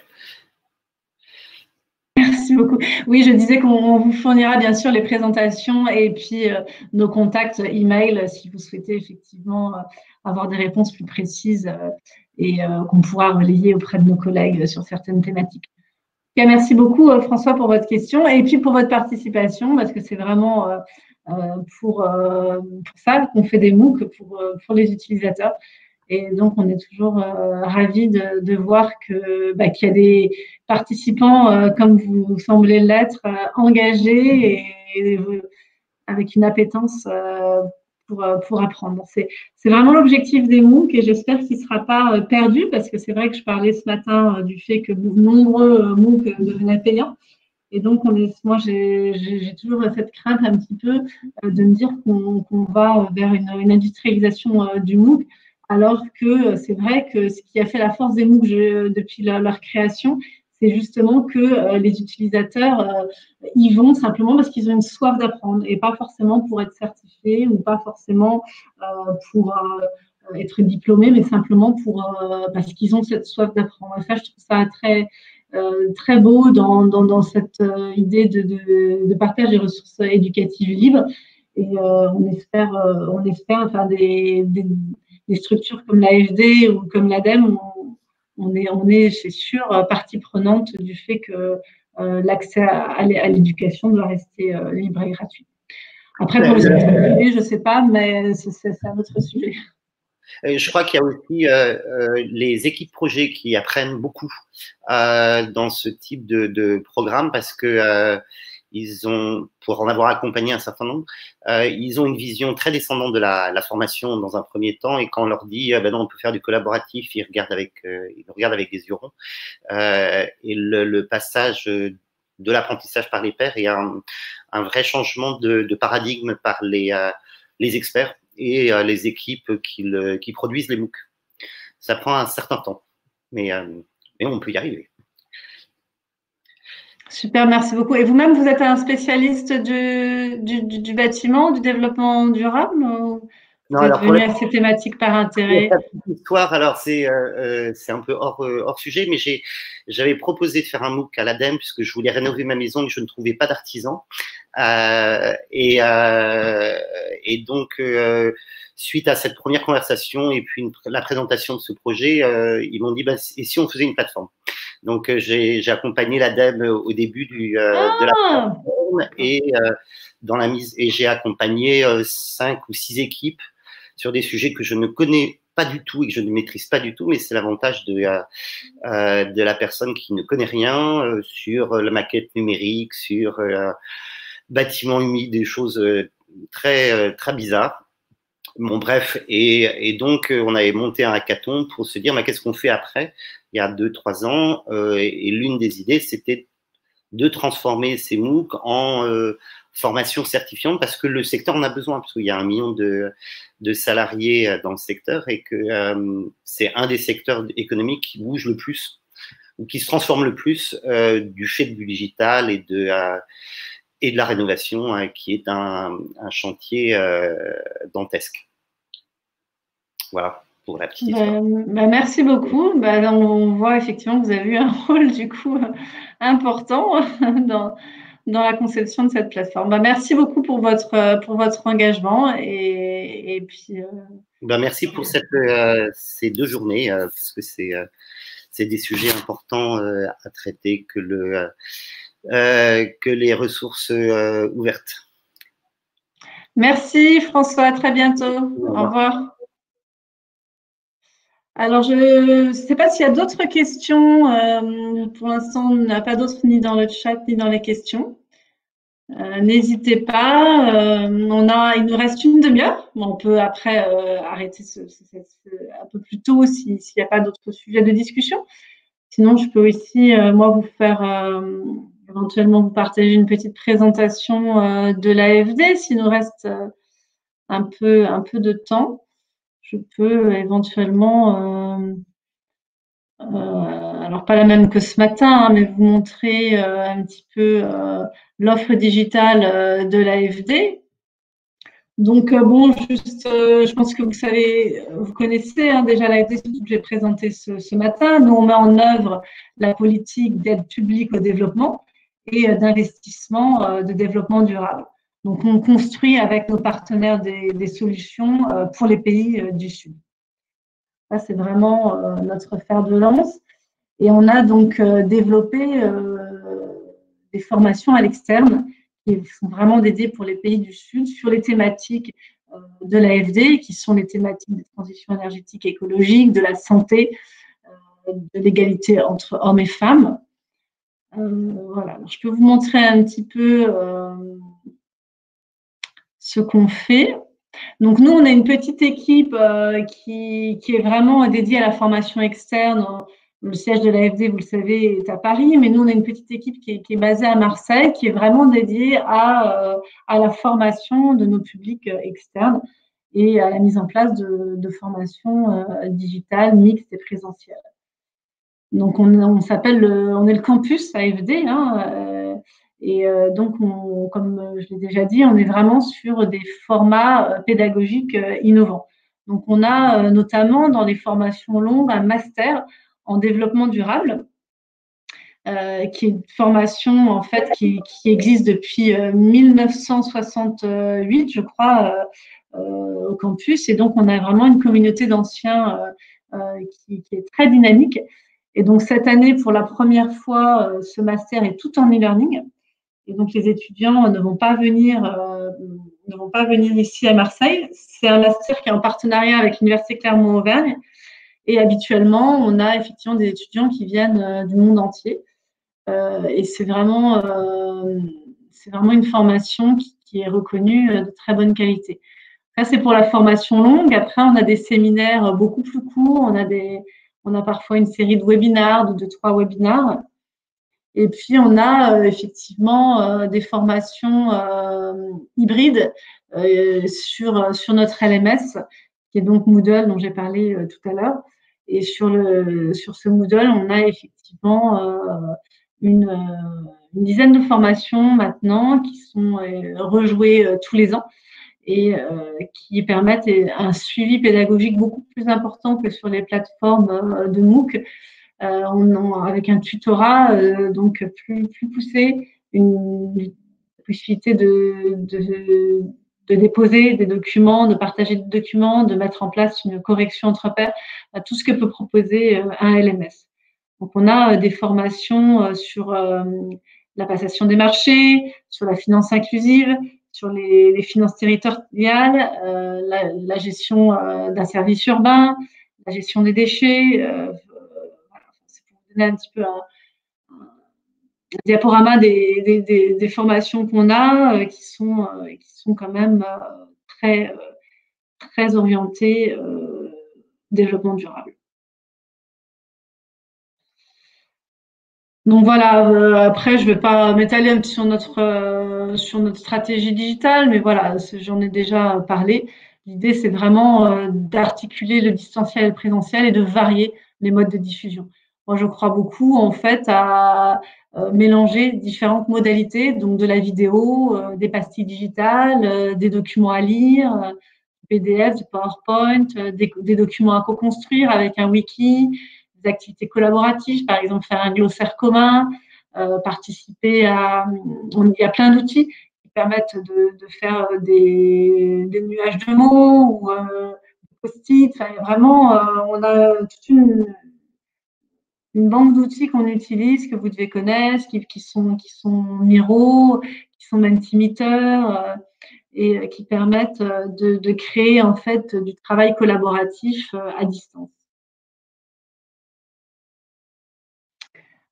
Merci beaucoup. Oui, je disais qu'on vous fournira bien sûr les présentations et puis euh, nos contacts email si vous souhaitez effectivement euh, avoir des réponses plus précises euh, et euh, qu'on pourra relayer auprès de nos collègues sur certaines thématiques. Bien, merci beaucoup euh, François pour votre question et puis pour votre participation parce que c'est vraiment euh, euh, pour, euh, pour ça qu'on fait des MOOC pour, euh, pour les utilisateurs. Et donc, on est toujours euh, ravis de, de voir que, bah, qu'il y a des participants, euh, comme vous semblez l'être, euh, engagés et, et euh, avec une appétence euh, pour, pour apprendre. C'est, c'est vraiment l'objectif des MOOC et j'espère qu'il ne sera pas perdu parce que c'est vrai que je parlais ce matin euh, du fait que nombreux MOOC devenaient payants. Et donc, on est, moi, j'ai toujours cette crainte un petit peu euh, de me dire qu'on qu'on va vers une, une industrialisation euh, du MOOC. Alors que c'est vrai que ce qui a fait la force des MOOC depuis leur création, c'est justement que les utilisateurs y vont simplement parce qu'ils ont une soif d'apprendre et pas forcément pour être certifiés ou pas forcément pour être diplômés, mais simplement pour, parce qu'ils ont cette soif d'apprendre. Ça, je trouve ça très, très beau dans, dans, dans cette idée de, de, de partage des ressources éducatives libres. Et on espère, on espère faire des... des des structures comme l'A F D ou comme l'ADEME, on, on est, on est, c'est sûr, partie prenante du fait que euh, l'accès à, à l'éducation doit rester euh, libre et gratuit. Après, pour euh, les euh, privés, je ne sais pas, mais c'est un autre sujet. Je crois qu'il y a aussi euh, les équipes projets qui apprennent beaucoup euh, dans ce type de, de programme parce que euh, ils ont, pour en avoir accompagné un certain nombre, euh, ils ont une vision très descendante de la, la formation dans un premier temps. Et quand on leur dit, eh ben non, on peut faire du collaboratif, ils regardent avec, euh, ils regardent avec des yeux ronds. Euh, et le, le passage de l'apprentissage par les pairs est un, un vrai changement de, de paradigme par les, euh, les experts et euh, les équipes qui, le, qui produisent les MOOC. Ça prend un certain temps, mais, euh, mais on peut y arriver. Super, merci beaucoup. Et vous-même, vous êtes un spécialiste du, du, du, du bâtiment, du développement durable ou vous êtes venu à ces thématiques par intérêt? Histoire, alors c'est euh, un peu hors, euh, hors sujet, mais j'avais proposé de faire un MOOC à l'ADEME puisque je voulais rénover ma maison et je ne trouvais pas d'artisan. Euh, et, euh, et donc, euh, suite à cette première conversation et puis une, la présentation de ce projet, euh, ils m'ont dit bah, « et si on faisait une plateforme ?» Donc, j'ai accompagné l'ADEME au début du, euh, ah de la plateforme et, euh, dans la mise, et j'ai accompagné euh, cinq ou six équipes sur des sujets que je ne connais pas du tout et que je ne maîtrise pas du tout, mais c'est l'avantage de, euh, de la personne qui ne connaît rien euh, sur la maquette numérique, sur euh, bâtiment humide, des choses euh, très, euh, très bizarres. Bon, bref, et, et donc, on avait monté un hackathon pour se dire, bah, qu'est-ce qu'on fait après, il y a deux, trois ans, euh, et, et l'une des idées, c'était de transformer ces MOOC en euh, formation certifiante parce que le secteur en a besoin, parce qu'il y a un million de, de salariés dans le secteur et que euh, c'est un des secteurs économiques qui bouge le plus ou qui se transforme le plus euh, du fait du digital et de... Euh, et de la rénovation, hein, qui est un, un chantier euh, dantesque. Voilà, pour la petite histoire. Bah, bah merci beaucoup. Bah, on voit effectivement que vous avez eu un rôle du coup important dans, dans la conception de cette plateforme. Bah, merci beaucoup pour votre, pour votre engagement. Et, et puis, euh, bah, merci pour cette, euh, ces deux journées, euh, parce que c'est euh, des sujets importants euh, à traiter que le... Euh, Euh, que les ressources euh, ouvertes. Merci François, à très bientôt. Au revoir. Au revoir. Alors, je ne sais pas s'il y a d'autres questions. Euh, pour l'instant, on n'a pas d'autres ni dans le chat ni dans les questions. Euh, N'hésitez pas. Euh, on a, il nous reste une demi-heure. Bon, on peut après euh, arrêter ce, ce, ce, ce, un peu plus tôt s'il n'y a pas d'autres sujets de discussion. Sinon, je peux aussi, euh, moi, vous faire, euh, éventuellement, vous partager une petite présentation euh, de l'A F D s'il nous reste euh, un, peu, un peu de temps. Je peux éventuellement euh, euh, alors pas la même que ce matin, hein, mais vous montrer euh, un petit peu euh, l'offre digitale euh, de l'A F D. Donc euh, bon, juste, euh, je pense que vous savez, vous connaissez hein, déjà l'A F D que j'ai présenté ce, ce matin. Nous, on met en œuvre la politique d'aide publique au développement et euh, d'investissement euh, de développement durable. Donc, on construit avec nos partenaires des, des solutions euh, pour les pays euh, du Sud. Ça, c'est vraiment euh, notre fer de lance. Et on a donc euh, développé euh, des formations à l'externe qui sont vraiment dédiées pour les pays du Sud sur les thématiques euh, de l'A F D, qui sont les thématiques de transition énergétique et écologique, de la santé, euh, de l'égalité entre hommes et femmes. Euh, voilà. Alors, je peux vous montrer un petit peu euh, ce qu'on fait. Donc, nous, on a une petite équipe euh, qui, qui est vraiment dédiée à la formation externe. Le siège de l'A F D, vous le savez, est à Paris, mais nous, on a une petite équipe qui est, qui est basée à Marseille, qui est vraiment dédiée à, euh, à la formation de nos publics externes et à la mise en place de, de formations euh, digitales, mixtes et présentielles. Donc, on, on s'appelle, on est le campus A F D, hein, euh, et donc, on, comme je l'ai déjà dit, on est vraiment sur des formats pédagogiques innovants. Donc, on a notamment dans les formations longues un master en développement durable, euh, qui est une formation en fait qui, qui existe depuis mille neuf cent soixante-huit, je crois, euh, euh, au campus. Et donc, on a vraiment une communauté d'anciens euh, euh, qui, qui est très dynamique. Et donc, cette année, pour la première fois, euh, ce master est tout en e-learning. Et donc, les étudiants ne vont pas venir, euh, ne vont pas venir ici à Marseille. C'est un master qui est en partenariat avec l'Université Clermont-Auvergne. Et habituellement, on a effectivement des étudiants qui viennent euh, du monde entier. Euh, et c'est vraiment, euh, c'est vraiment une formation qui, qui est reconnue euh, de très bonne qualité. Ça, c'est pour la formation longue. Après, on a des séminaires beaucoup plus courts. On a, des, on a parfois une série de webinars, de deux, trois webinars. Et puis, on a euh, effectivement euh, des formations euh, hybrides euh, sur, sur notre L M S, qui est donc Moodle, dont j'ai parlé euh, tout à l'heure. Et sur, le, sur ce Moodle, on a effectivement euh, une, euh, une dizaine de formations maintenant qui sont euh, rejouées euh, tous les ans et euh, qui permettent un suivi pédagogique beaucoup plus important que sur les plateformes euh, de MOOC. Euh, on en, avec un tutorat euh, donc plus, plus poussé, une possibilité de, de, de déposer des documents, de partager des documents, de mettre en place une correction entre pairs, euh, tout ce que peut proposer euh, un L M S. Donc, on a euh, des formations euh, sur euh, la passation des marchés, sur la finance inclusive, sur les, les finances territoriales, euh, la, la gestion euh, d'un service urbain, la gestion des déchets, euh, un petit peu un, un diaporama des, des, des, des formations qu'on a euh, qui, sont, euh, qui sont quand même euh, très, euh, très orientées euh, développement durable. Donc voilà, euh, après je ne vais pas m'étaler sur notre, euh, sur notre stratégie digitale, mais voilà, j'en ai déjà parlé. L'idée, c'est vraiment euh, d'articuler le distanciel et le présentiel et de varier les modes de diffusion. Moi, je crois beaucoup, en fait, à mélanger différentes modalités, donc de la vidéo, euh, des pastilles digitales, euh, des documents à lire, euh, P D F, du PowerPoint, euh, des, des documents à co-construire avec un wiki, des activités collaboratives, par exemple, faire un glossaire commun, euh, participer à… On, il y a plein d'outils qui permettent de, de faire des, des nuages de mots ou euh, des post-it. Enfin, vraiment, euh, on a toute une… une banque d'outils qu'on utilise, que vous devez connaître, qui, qui sont, qui sont Miro, qui sont Mentimeter, euh, et qui permettent de, de créer en fait du travail collaboratif euh, à distance.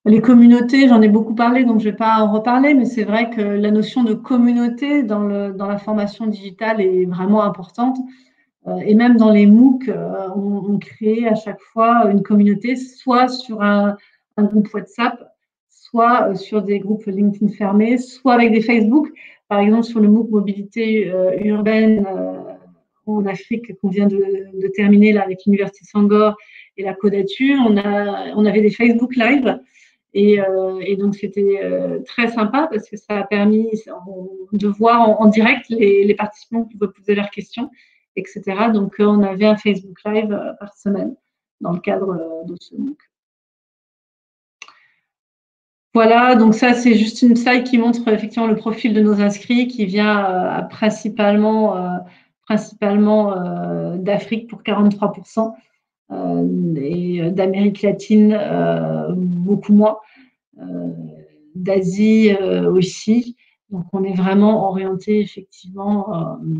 Les communautés, j'en ai beaucoup parlé, donc je ne vais pas en reparler, mais c'est vrai que la notion de communauté dans, le, dans la formation digitale est vraiment importante. Et même dans les MOOC, on, on crée à chaque fois une communauté, soit sur un, un groupe WhatsApp, soit sur des groupes LinkedIn fermés, soit avec des Facebook. Par exemple, sur le MOOC Mobilité euh, urbaine euh, en Afrique qu'on vient de, de terminer là, avec l'Université Sangor et la Codature, on, a, on avait des Facebook Live. Et, euh, et donc, c'était euh, très sympa parce que ça a permis de voir en, en direct les, les participants qui pouvaient poser leurs questions, et cetera. Donc, euh, on avait un Facebook Live euh, par semaine dans le cadre euh, de ce MOOC. Voilà, donc ça, c'est juste une slide qui montre effectivement le profil de nos inscrits qui vient euh, principalement, euh, principalement euh, d'Afrique pour quarante-trois pour cent. Euh, et d'Amérique latine euh, beaucoup moins, euh, d'Asie euh, aussi, donc on est vraiment orienté effectivement euh,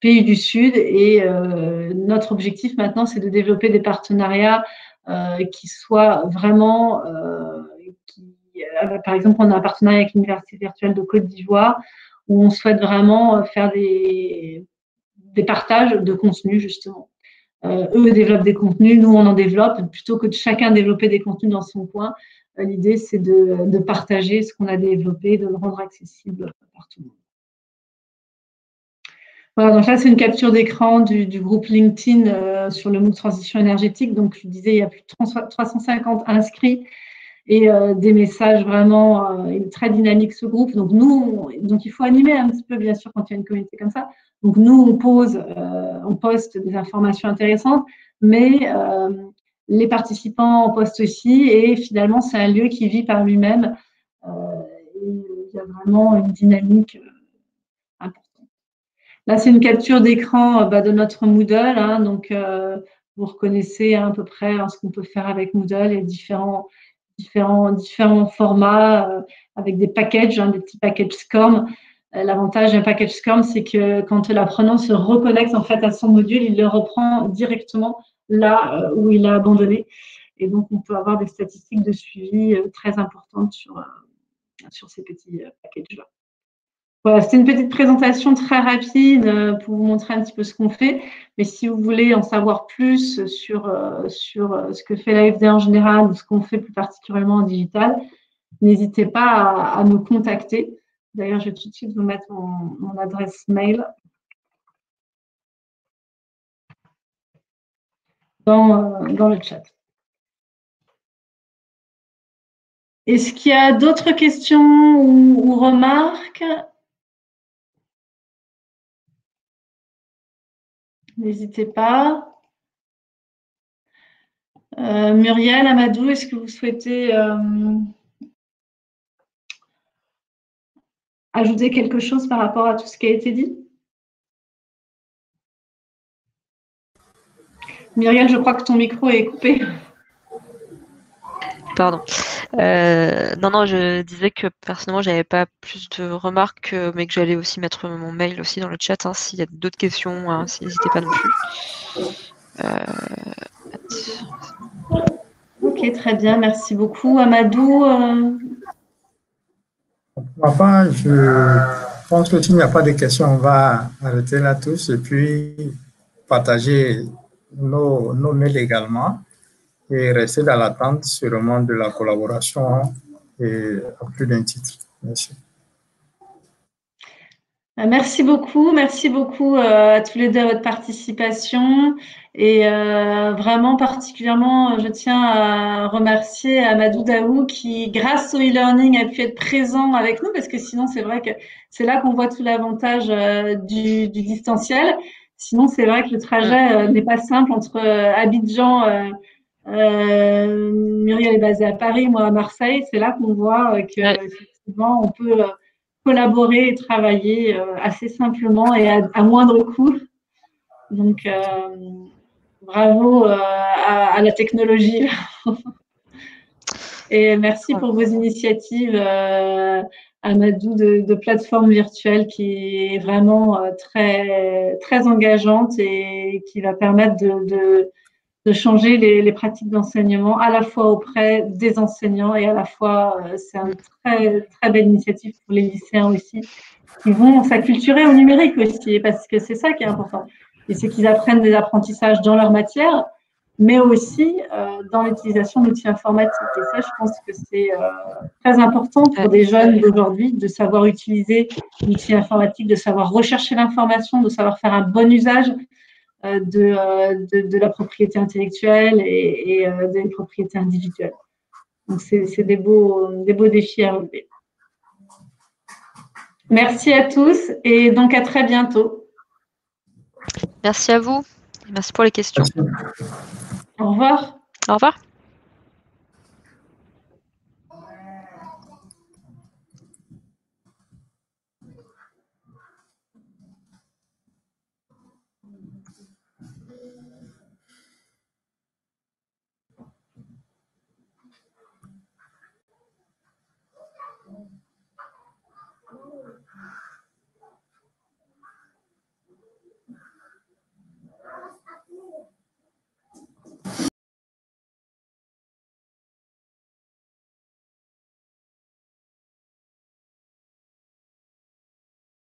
pays du Sud et euh, notre objectif maintenant c'est de développer des partenariats euh, qui soient vraiment euh, qui, euh, par exemple on a un partenariat avec l'Université virtuelle de Côte d'Ivoire où on souhaite vraiment faire des, des partages de contenus justement. Euh, eux développent des contenus, nous on en développe, plutôt que de chacun développer des contenus dans son coin, euh, l'idée c'est de, de partager ce qu'on a développé, de le rendre accessible par tout le monde. Voilà, donc là c'est une capture d'écran du, du groupe LinkedIn euh, sur le MOOC Transition énergétique, donc je disais il y a plus de trois cent cinquante inscrits et euh, des messages vraiment euh, très dynamiques ce groupe, donc nous, on, donc il faut animer un petit peu bien sûr quand il y a une communauté comme ça. Donc, nous, on pose, euh, on poste des informations intéressantes, mais euh, les participants en postent aussi. Et finalement, c'est un lieu qui vit par lui-même. Euh, il y a vraiment une dynamique importante. Là, c'est une capture d'écran bah, de notre Moodle. Hein, donc, euh, vous reconnaissez hein, à peu près hein, ce qu'on peut faire avec Moodle et différents, différents, différents formats euh, avec des packages, hein, des petits packages SCORM. L'avantage d'un package SCORM, c'est que quand l'apprenant se reconnecte en fait à son module, il le reprend directement là où il a abandonné. Et donc, on peut avoir des statistiques de suivi très importantes sur, sur ces petits packages-là. Voilà, c'était une petite présentation très rapide pour vous montrer un petit peu ce qu'on fait. Mais si vous voulez en savoir plus sur, sur ce que fait l'A F D en général ou ce qu'on fait plus particulièrement en digital, n'hésitez pas à, à nous contacter. D'ailleurs, je vais tout de suite vous mettre mon, mon adresse mail dans, dans le chat. Est-ce qu'il y a d'autres questions ou, ou remarques? N'hésitez pas. Euh, Muriel, Amadou, est-ce que vous souhaitez... Euh, ajouter quelque chose par rapport à tout ce qui a été dit? Muriel, je crois que ton micro est coupé. Pardon. Euh, non, non, je disais que personnellement, je n'avais pas plus de remarques, mais que j'allais aussi mettre mon mail aussi dans le chat. Hein, s'il y a d'autres questions, hein, n'hésitez pas non plus. Euh... Ok, très bien. Merci beaucoup. Amadou euh... Enfin, je pense que s'il n'y a pas de questions, on va arrêter là tous et puis partager nos, nos mails également et rester dans l'attente sûrement de la collaboration et à plus d'un titre. Merci. Merci beaucoup. Merci beaucoup à tous les deux à votre participation. Et euh, vraiment, particulièrement, je tiens à remercier Amadou Dahou qui, grâce au e-learning, a pu être présent avec nous parce que sinon, c'est vrai que c'est là qu'on voit tout l'avantage euh, du, du distanciel. Sinon, c'est vrai que le trajet euh, n'est pas simple entre euh, Abidjan, euh, euh, Muriel est basée à Paris, moi à Marseille. C'est là qu'on voit euh, que effectivement, on peut euh, collaborer et travailler euh, assez simplement et à, à moindre coût. Donc, euh, bravo euh, à, à la technologie. Et merci pour vos initiatives, euh, Amadou, de, de plateforme virtuelle qui est vraiment euh, très, très engageante et qui va permettre de, de, de changer les, les pratiques d'enseignement à la fois auprès des enseignants et à la fois, euh, c'est une très, très belle initiative pour les lycéens aussi qui vont s'acculturer au numérique aussi parce que c'est ça qui est important. Et c'est qu'ils apprennent des apprentissages dans leur matière, mais aussi euh, dans l'utilisation d'outils informatiques. Et ça, je pense que c'est euh, très important pour des jeunes d'aujourd'hui de savoir utiliser l'outil informatique, de savoir rechercher l'information, de savoir faire un bon usage euh, de, euh, de, de la propriété intellectuelle et, et euh, des propriétés individuelles. Donc, c'est des beaux, des beaux défis à relever. Merci à tous et donc à très bientôt. Merci à vous. Merci pour les questions. Merci. Au revoir. Au revoir.